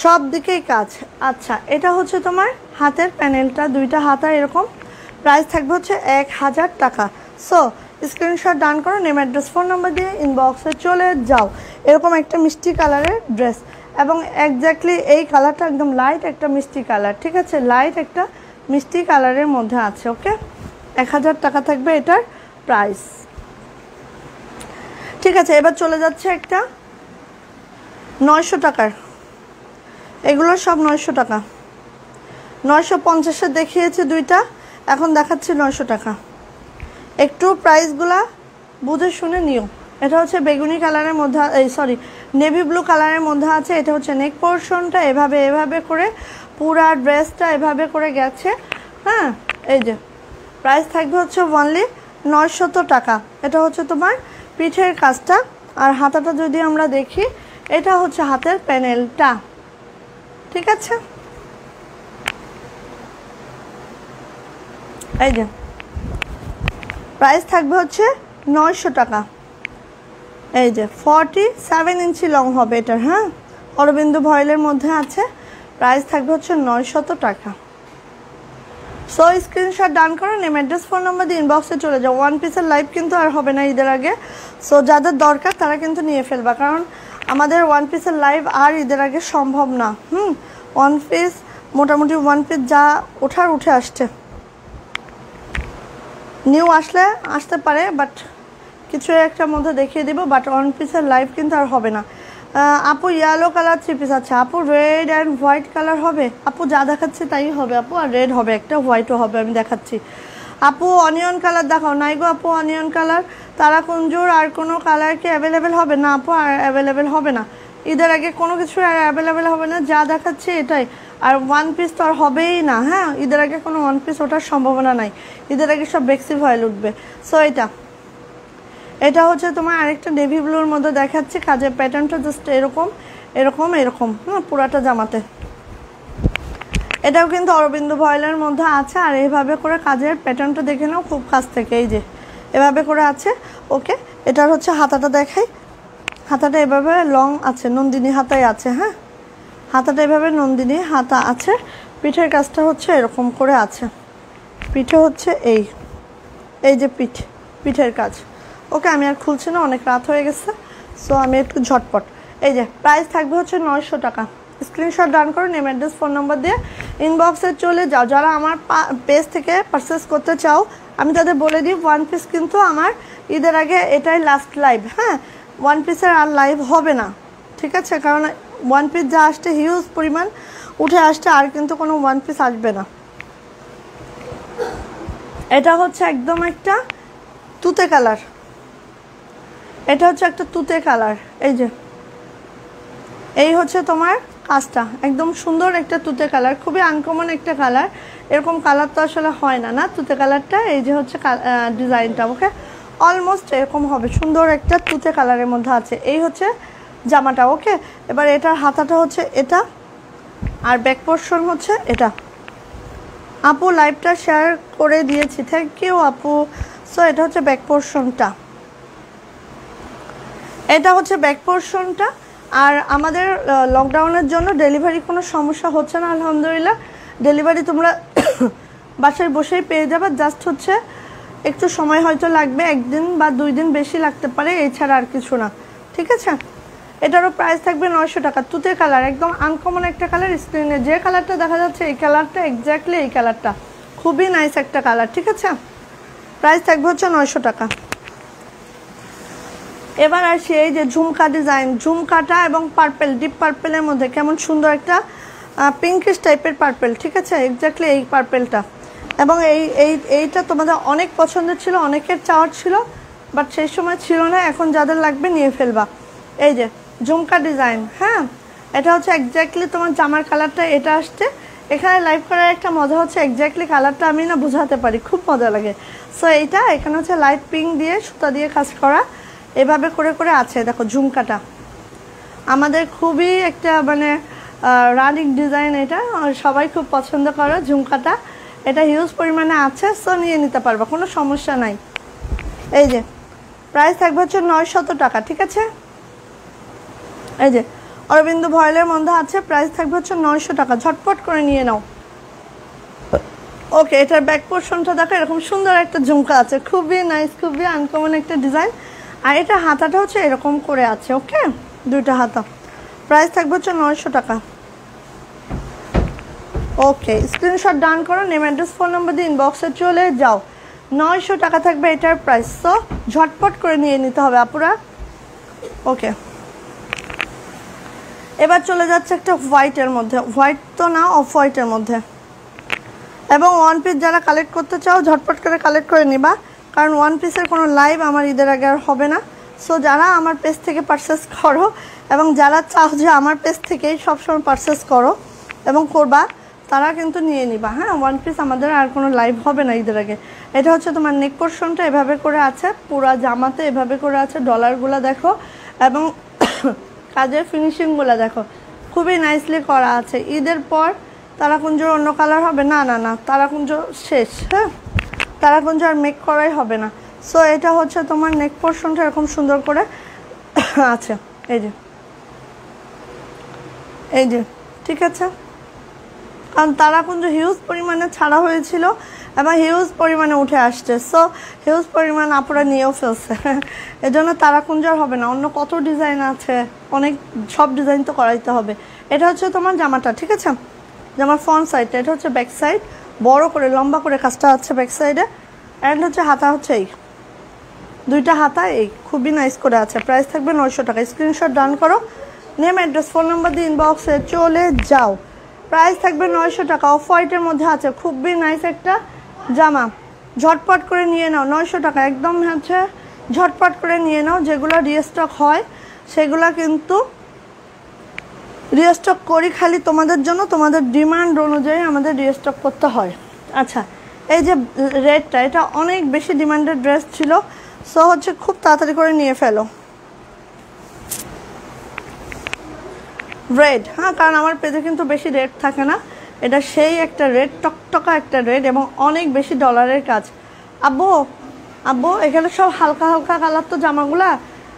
সব দিকেই কাজ। আচ্ছা, এটা হচ্ছে তোমার হাতের প্যানেলটা, দুইটা হাতা এরকম। প্রাইস থাকবে হচ্ছে এক হাজার টাকা। সো স্ক্রিনশট ডান করো, নেম অ্যাড্রেস ফোন নাম্বার দিয়ে ইনবক্সে চলে যাও। এরকম একটা মিষ্টি কালারের ড্রেস, এবং একজ্যাক্টলি এই কালারটা একদম লাইট একটা মিষ্টি কালার, ঠিক আছে, লাইট একটা মিষ্টি কালারের মধ্যে আছে। ওকে, এক হাজার টাকা থাকবে এটার প্রাইস। ঠিক আছে। এবার চলে যাচ্ছে একটা নয়শো টাকার, এগুলো সব নয়শো টাকা। নয়শো পঞ্চাশে দেখিয়েছে দুইটা, এখন দেখাচ্ছি নয়শো টাকা। একটু প্রাইসগুলা বুঝে শুনে নিও। এটা হচ্ছে বেগুনি কালারের মধ্যে, এই সরি নেভি ব্লু কালারের মধ্যে আছে। এটা হচ্ছে নেক পোর্শনটা, এভাবে এভাবে করে পুরা ড্রেসটা এভাবে করে গেছে। হ্যাঁ, এই যে প্রাইস থাকবে হচ্ছে অনলি নয়শত টাকা। এটা হচ্ছে তোমার পিঠের কাজটা। আর হাতাটা যদি আমরা দেখি, এটা হচ্ছে হাতের প্যানেলটা, ঠিক আছে। এই যে প্রাইস থাকবে হচ্ছে নয়শো টাকা। এই যে ফর্টি সেভেন ইঞ্চি লং হবে এটার। হ্যাঁ, অরবিন্দ ভয়েলের মধ্যে আছে। প্রাইস থাকবে হচ্ছে নয়শত টাকা। সো স্ক্রিনশট ডান করে নেম, অ্যাড্রেস, ফোন নাম্বার দিয়ে ইনবক্সে চলে যাও। ওয়ান পিসের লাইভ কিন্তু আর হবে না ঈদের আগে। সো যাদের দরকার তারা কিন্তু নিয়ে ফেলবা, কারণ আমাদের ওয়ান পিসের লাইভ আর ঈদের আগে সম্ভব না। হুম, ওয়ান পিস মোটামুটি ওয়ান পিস যা ওঠার উঠে আসছে, নিউ আসলে আসতে পারে, বাট কিছু একটা মধ্যে দেখিয়ে দিব। বাট ওয়ান পিসের লাইভ কিন্তু আর হবে না। আপু ইয়েলো কালার থ্রি পিস আছে। আপু রেড অ্যান্ড হোয়াইট কালার হবে? আপু যা দেখাচ্ছে তাই হবে আপু, আর রেড হবে একটা, হোয়াইটও হবে, আমি দেখাচ্ছি। আপু অনিয়ন কালার দেখাও। নাই গো আপু অনিয়ন কালার, তারা কুঞ্জুর আর কোনো কালার কি অ্যাভেলেবেল হবে না আপু? আর অ্যাভেলেবেল হবে না ঈদের আগে, কোনো কিছু আর অ্যাভেলেবেল হবে না, যা দেখাচ্ছে এটাই। আর ওয়ান পিস তো আর হবেই না। হ্যাঁ, ঈদের আগে কোনো ওয়ান পিস ওঠার সম্ভাবনা নাই, ঈদের আগে সব বেক্সি ভয়েল উঠবে। সো এটা এটা হচ্ছে তোমার আরেকটা নেভি ব্লুর মধ্যে দেখাচ্ছে। কাজের প্যাটার্নটা জাস্ট এরকম এরকম এরকম, হ্যাঁ, পুরাটা জামাতে। এটাও কিন্তু অরবিন্দ ভয়েলের মধ্যে আছে। আর এইভাবে করে কাজের প্যাটার্নটা দেখে নাও খুব কাছ থেকে, এই যে এভাবে করে আছে। ওকে, এটার হচ্ছে হাতাটা দেখাই। হাতাটা এভাবে লং আছে, নন্দিনী হাতায় আছে। হ্যাঁ, হাতাটা এভাবে নন্দিনী হাতা আছে। পিঠের কাজটা হচ্ছে এরকম করে আছে। পিঠে হচ্ছে এই এই যে পিঠ পিঠের কাজ। ওকে, আমি আর খুলছি না, অনেক রাত হয়ে গেছে, সো আমি একটু ঝটপট। এই যে প্রাইস থাকবে হচ্ছে নয়শো টাকা। স্ক্রিনশট ডান করে নেম, অ্যাড্রেস, ফোন নাম্বার দিয়ে ইনবক্সে চলে যাও। যারা আমার পেজ থেকে পারচেস করতে চাও, আমি তাদের বলে দিই ওয়ান পিস কিন্তু আমার ঈদের আগে এটাই লাস্ট লাইভ। হ্যাঁ, ওয়ান পিসের আর লাইভ হবে না, ঠিক আছে। কারণ ওয়ান পিস যা আসতে হিউজ পরিমাণ উঠে আসতে, আর কিন্তু কোনো ওয়ান পিস আসবে না। এটা হচ্ছে একদম একটা তুতে কালার, এটা হচ্ছে একটা তুতে কালার। এই যে এই হচ্ছে তোমার কাজটা, একদম সুন্দর একটা তুতে কালার, খুবই আনকমন একটা কালার। এরকম কালার তো আসলে হয় না, না তুতে কালারটা। এই যে হচ্ছে ডিজাইনটা, ওকে, অলমোস্ট এরকম হবে, সুন্দর একটা তুতে কালারের মধ্যে আছে। এই হচ্ছে জামাটা। ওকে, এবার এটার হাতাটা হচ্ছে এটা, আর ব্যাক পোর্শন হচ্ছে এটা। আপু লাইভটা শেয়ার করে দিয়েছি, থ্যাংক ইউ আপু। সো এটা হচ্ছে ব্যাক পোর্শনটা, এটা হচ্ছে ব্যাক পোর্শনটা। আর আমাদের লকডাউনের জন্য ডেলিভারি কোনো সমস্যা হচ্ছে না, আলহামদুলিল্লাহ। ডেলিভারি তোমরা বাসায় বসেই পেয়ে যাবে, জাস্ট হচ্ছে একটু সময় হয়তো লাগবে, একদিন বা দুই দিন বেশি লাগতে পারে, এছাড়া আর কিছু না, ঠিক আছে। এটারও প্রাইস থাকবে নয়শো টাকা। তুতে কালার, একদম আনকমন একটা কালার। স্ক্রিনে যে কালারটা দেখা যাচ্ছে এই কালারটা, এক্স্যাক্টলি এই কালারটা, খুবই নাইস একটা কালার, ঠিক আছে। প্রাইস থাকবে হচ্ছে নয়শো টাকা। এবার আসি এই যে ঝুমকা ডিজাইন, ঝুমকাটা এবং পার্পেল, ডিপ পার্পেলের মধ্যে কেমন সুন্দর একটা পিঙ্কিশ টাইপের পার্পেল, ঠিক আছে, এক্স্যাক্টলি এই পার্পেলটা। এবং এই এই এইটা তোমাদের অনেক পছন্দের ছিল, অনেকের চাওয়ার ছিল, বাট সেই সময় ছিল না। এখন যাদের লাগবে নিয়ে ফেলবা। এই যে ঝুমকা ডিজাইন, হ্যাঁ, এটা হচ্ছে এক্স্যাক্টলি তোমার জামার কালারটা এটা আসছে। এখানে লাইভ করার একটা মজা হচ্ছে এক্স্যাক্টলি কালারটা আমি না বোঝাতে পারি, খুব মজা লাগে। সো এইটা এখানে হচ্ছে লাইট পিঙ্ক দিয়ে সুতা দিয়ে কাজ করা, এভাবে করে করে আছে। দেখো ঝুমকাটা আমাদের খুবই একটা মানে রানিং ডিজাইন, এটা সবাই খুব পছন্দ করে ঝুমকাটা। এটা হিউজ পরিমাণে আছে, সো নিয়ে নিতে পারবো, কোনো সমস্যা নাই। এই যে প্রাইস থাকবে হচ্ছে নয়শত টাকা, ঠিক আছে। এই যে অরবিন্দ ভয়েলের মধ্যে আছে, প্রাইস থাকবে হচ্ছে নয়শো টাকা, ঝটপট করে নিয়ে নাও। ওকে, এটার ব্যাক পোর্শনটা দেখো, এরকম সুন্দর একটা ঝুমকা আছে, খুবই নাইস, খুবই আনকমন একটা ডিজাইন। আর এটা হাতাটা হচ্ছে এরকম করে আছে, ওকে, দুইটা হাতা। প্রাইস থাকবে হচ্ছে নয়শো টাকা। ওকে, স্ক্রিনশট ডান করো, নেম, অ্যাড্রেস, ফোন নাম্বার দিয়ে ইনবক্সে চলে যাও। নয়শো টাকা থাকবে এটার প্রাইস, তো ঝটপট করে নিয়ে নিতে হবে আপুরা। ওকে এবার চলে যাচ্ছে একটা হোয়াইট এর মধ্যে, হোয়াইট তো না অফ হোয়াইট এর মধ্যে। এবং ওয়ান পিস যারা কালেক্ট করতে চাও ঝটপট করে কালেক্ট করে নিবা, কারণ ওয়ান পিসের কোনো লাইভ আমার ঈদের আগে আর হবে না। সো যারা আমার পেজ থেকে পারচেস করো এবং যারা চাও যে আমার পেজ থেকেই সবসময় পারচেস করো এবং করবা, তারা কিন্তু নিয়ে নিবা। হ্যাঁ, ওয়ান পিস আমাদের আর কোনো লাইভ হবে না ঈদের আগে। এটা হচ্ছে তোমার নেক পোরশনটা এভাবে করে আছে, পুরা জামাতে এভাবে করে আছে, ডলারগুলো দেখো এবং কাজের ফিনিশিংগুলো দেখো, খুবই নাইসলি করা আছে। ঈদের পর তারাকুঞ্জোর অন্য কালার হবে না, না না তারাকুঞ্জ শেষ। হ্যাঁ, তারাকুঞ্জ আর মেক করাই হবে না। সো এটা হচ্ছে তোমার নেক পোরশনটা এরকম সুন্দর করে আছে, এই যে এই যে, ঠিক আছে। কারণ তারাপুঞ্জ হিউজ পরিমাণে ছাড়া হয়েছিল এবং হিউজ পরিমাণে উঠে আসছে, সো হিউজ পরিমাণ আপনারা নিয়েও ফেলছে, এজন্য তারাকুঞ্জ আর হবে না। অন্য কত ডিজাইন আছে, অনেক, সব ডিজাইন তো করাইতে হবে। এটা হচ্ছে তোমার জামাটা, ঠিক আছে, জামার ফ্রন্ট সাইডটা। এটা হচ্ছে ব্যাক সাইড, বড় করে লম্বা করে কাজটা আছে ব্যাক সাইডে। অ্যান্ড হচ্ছে হাতা হচ্ছে এই, দুইটা হাতা এই, খুবই নাইস করে আছে। প্রাইস থাকবে নয়শো টাকা। স্ক্রিনশট ডান করো, নেম অ্যাড্রেস ফোন নাম্বার দিয়ে ইনবক্সে চলে যাও। প্রাইস থাকবে নয়শো টাকা, অফ হোয়াইটের মধ্যে আছে, খুবই নাইস একটা জামা। ঝটপট করে নিয়ে নাও, নয়শো টাকা একদম হচ্ছে, ঝটপট করে নিয়ে নাও। যেগুলো রিস্টক হয় সেগুলো কিন্তু রিস্টক করি খালি তোমাদের জন্য, তোমাদের ডিমান্ড অনুযায়ী আমাদের রিস্টক করতে হয়। আচ্ছা, এই যে রেডটা, এটা অনেক বেশি ডিমান্ডেড ড্রেস ছিল, সো হচ্ছে খুব তাড়াতাড়ি করে নিয়ে ফেলো রেড। হ্যাঁ, কারণ আমার পেজে কিন্তু বেশি রেড থাকে না, এটা সেই একটা রেড, টকটকা একটা রেড এবং অনেক বেশি ডলারের কাজ। আব্বু আব্বু এখানে সব হালকা হালকা কালার, তো জামাগুলা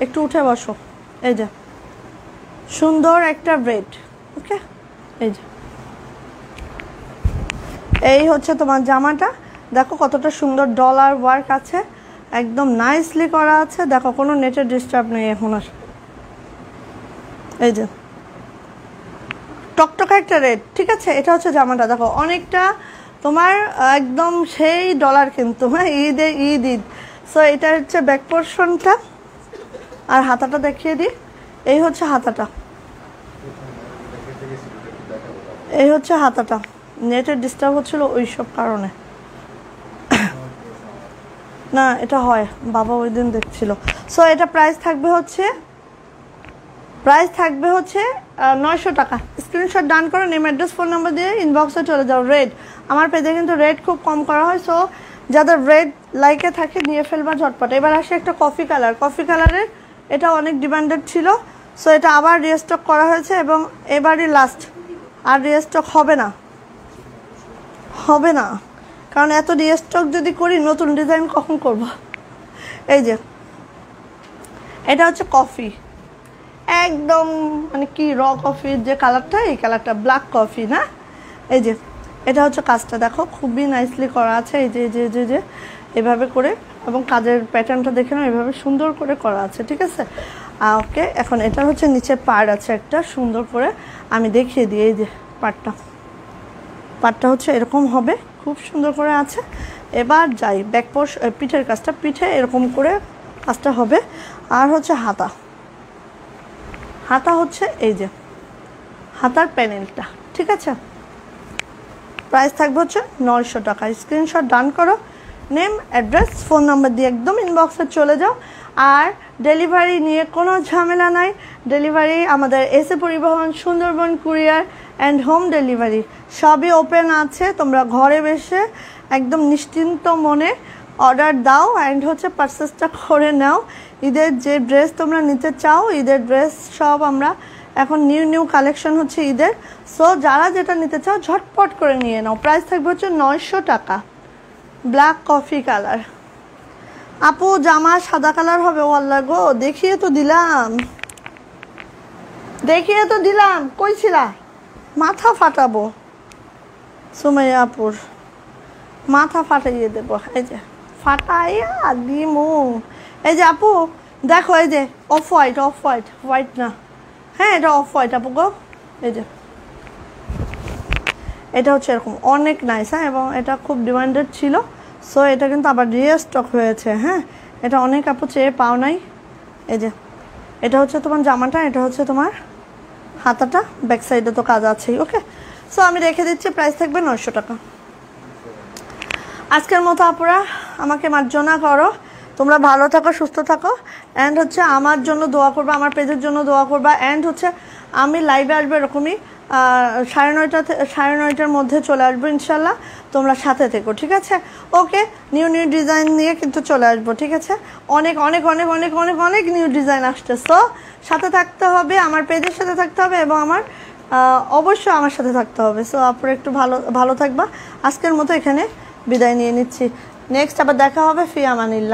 একটু উঠে বসো। এই যে সুন্দর একটা রেড, ওকে, এই যে এই হচ্ছে তোমার জামাটা। দেখো কতটা সুন্দর ডলার ওয়ার্ক আছে, একদম নাইসলি করা আছে। দেখো কোনো নেটের ডিস্টার্ব নেই এখন আর। এই যে টকটকা একটা রেড, ঠিক আছে। এটা হচ্ছে জামাটা, দেখো অনেকটা তোমার একদম সেই ডলার কিন্তু। হ্যাঁ, ঈদে ঈদ ঈদ। সো এটা হচ্ছে ব্যাক পোরশনটা, আর হাতাটা দেখিয়ে দিই। এই হচ্ছে হাতাটা, এই হচ্ছে হাতাটা। নেটের ডিস্টার্ব হচ্ছিল ওইসব কারণে না, এটা হয়, বাবা ওই দিন দেখছিল। সো এটা প্রাইস থাকবে হচ্ছে প্রাইস থাকবে হচ্ছে নয়শো টাকা। স্ক্রিনশট ডান করো, নেম অ্যাড্রেস ফোন নাম্বার দিয়ে ইনবক্সে চলে যাও। রেড, আমার পেজে কিন্তু রেড খুব কম করা হয়, সো যাদের রেড লাইকে থাকে নিয়ে ফেলবা ঝটপট। এবার আসে একটা কফি কালার, কফি কালারের এটা অনেক ডিমান্ডেড ছিল, সো এটা আবার রিস্টক করা হয়েছে এবং এবারই লাস্ট, আর রিস্টক হবে না হবে না কারণ এত রিস্টক যদি করি নতুন ডিজাইন কখন করব। এই যে এটা হচ্ছে কফি, একদম মানে কি র কফির যে কালারটা, এই কালারটা ব্ল্যাক কফি না। এই যে এটা হচ্ছে কাজটা, দেখো খুবই নাইসলি করা আছে। এই যে যে যে যে এভাবে করে, এবং কাজের প্যাটার্নটা দেখে নাও, এভাবে সুন্দর করে করা আছে, ঠিক আছে। ওকে, এখন এটা হচ্ছে নিচে পাড় আছে একটা সুন্দর করে, আমি দেখিয়ে দিই। এই যে পাড়টা পাড়টা হচ্ছে এরকম হবে, খুব সুন্দর করে আছে। এবার যাই ব্যাক পোর্শ, পিঠের কাজটা, পিঠে এরকম করে কাজটা হবে। আর হচ্ছে হাতা, হাতা হচ্ছে এই যে হাতার প্যানেলটা, ঠিক আছে। প্রাইস থাকবে হচ্ছে নয়শো টাকা। স্ক্রিনশট ডান করো, নেম অ্যাড্রেস ফোন নাম্বার দিয়ে একদম ইনবক্সে চলে যাও। আর ডেলিভারি নিয়ে কোনো ঝামেলা নাই, ডেলিভারি আমাদের SA Paribahan, Sundarban courier and home delivery সবই ওপেন আছে। তোমরা ঘরে বসে একদম নিশ্চিন্ত মনে অর্ডার দাও অ্যান্ড হচ্ছে পারচেসটা করে নাও। ঈদের যে ড্রেস তোমরা নিতে চাও, ঈদের ড্রেস সব আমরা এখন নিউ নিউ কালেকশন হচ্ছে ঈদের, সো যারা যেটা নিতে চাও ঝটপট করে নিয়ে নাও। প্রাইস থাকবে হচ্ছে নয়শো টাকা। ব্ল্যাক কফি কালার, আপু জামা সাদা কালার হবে? ও আল্লাহ গো, দেখিয়ে তো দিলাম দেখিয়ে তো দিলাম কইছিলা মাথা ফাটাবো, সুমাইয়া আপুর মাথা ফাটাইয়ে দেবো। এই যে ফাটাইয়া দিমু। এই যে আপু দেখো, এই যে off white, off white white না, হ্যাঁ এটা অফ হোয়াইট আপু গো। এই যে এটা হচ্ছে এরকম, অনেক নাইস। হ্যাঁ, এবং এটা খুব ডিমান্ডেড ছিল, সো এটা কিন্তু আবার রিস্টক হয়েছে। হ্যাঁ, এটা অনেক আপু চেয়ে পাও নাই। এই যে এটা হচ্ছে তোমার জামাটা, এটা হচ্ছে তোমার হাতাটা, ব্যাক সাইডে তো কাজ আছেই। ওকে, সো আমি রেখে দিচ্ছি, প্রাইস থাকবে নয়শো টাকা। আজকের মতো আপুরা আমাকে মার্জনা করো, তোমরা ভালো থাকো, সুস্থ থাকো, অ্যান্ড হচ্ছে আমার জন্য দোয়া করবা, আমার পেজের জন্য দোয়া করবা। অ্যান্ড হচ্ছে আমি লাইভে আসবো এরকমই সাড়ে নয়টা সাড়ে নয়টার মধ্যে চলে আসবো ইনশাল্লাহ, তোমরা সাথে থেকো, ঠিক আছে? ওকে, নিউ নিউ ডিজাইন নিয়ে কিন্তু চলে আসবো, ঠিক আছে? অনেক অনেক অনেক অনেক অনেক অনেক নিউ ডিজাইন আসছে, সো সাথে থাকতে হবে, আমার পেজের সাথে থাকতে হবে এবং আমার অবশ্যই আমার সাথে থাকতে হবে। সো আপনারা একটু ভালো ভালো থাকবা। আজকের মতো এখানে বিদায় নিয়ে নিচ্ছি, নেক্সট আবার দেখা হবে। ফিয়া মানিল্লা।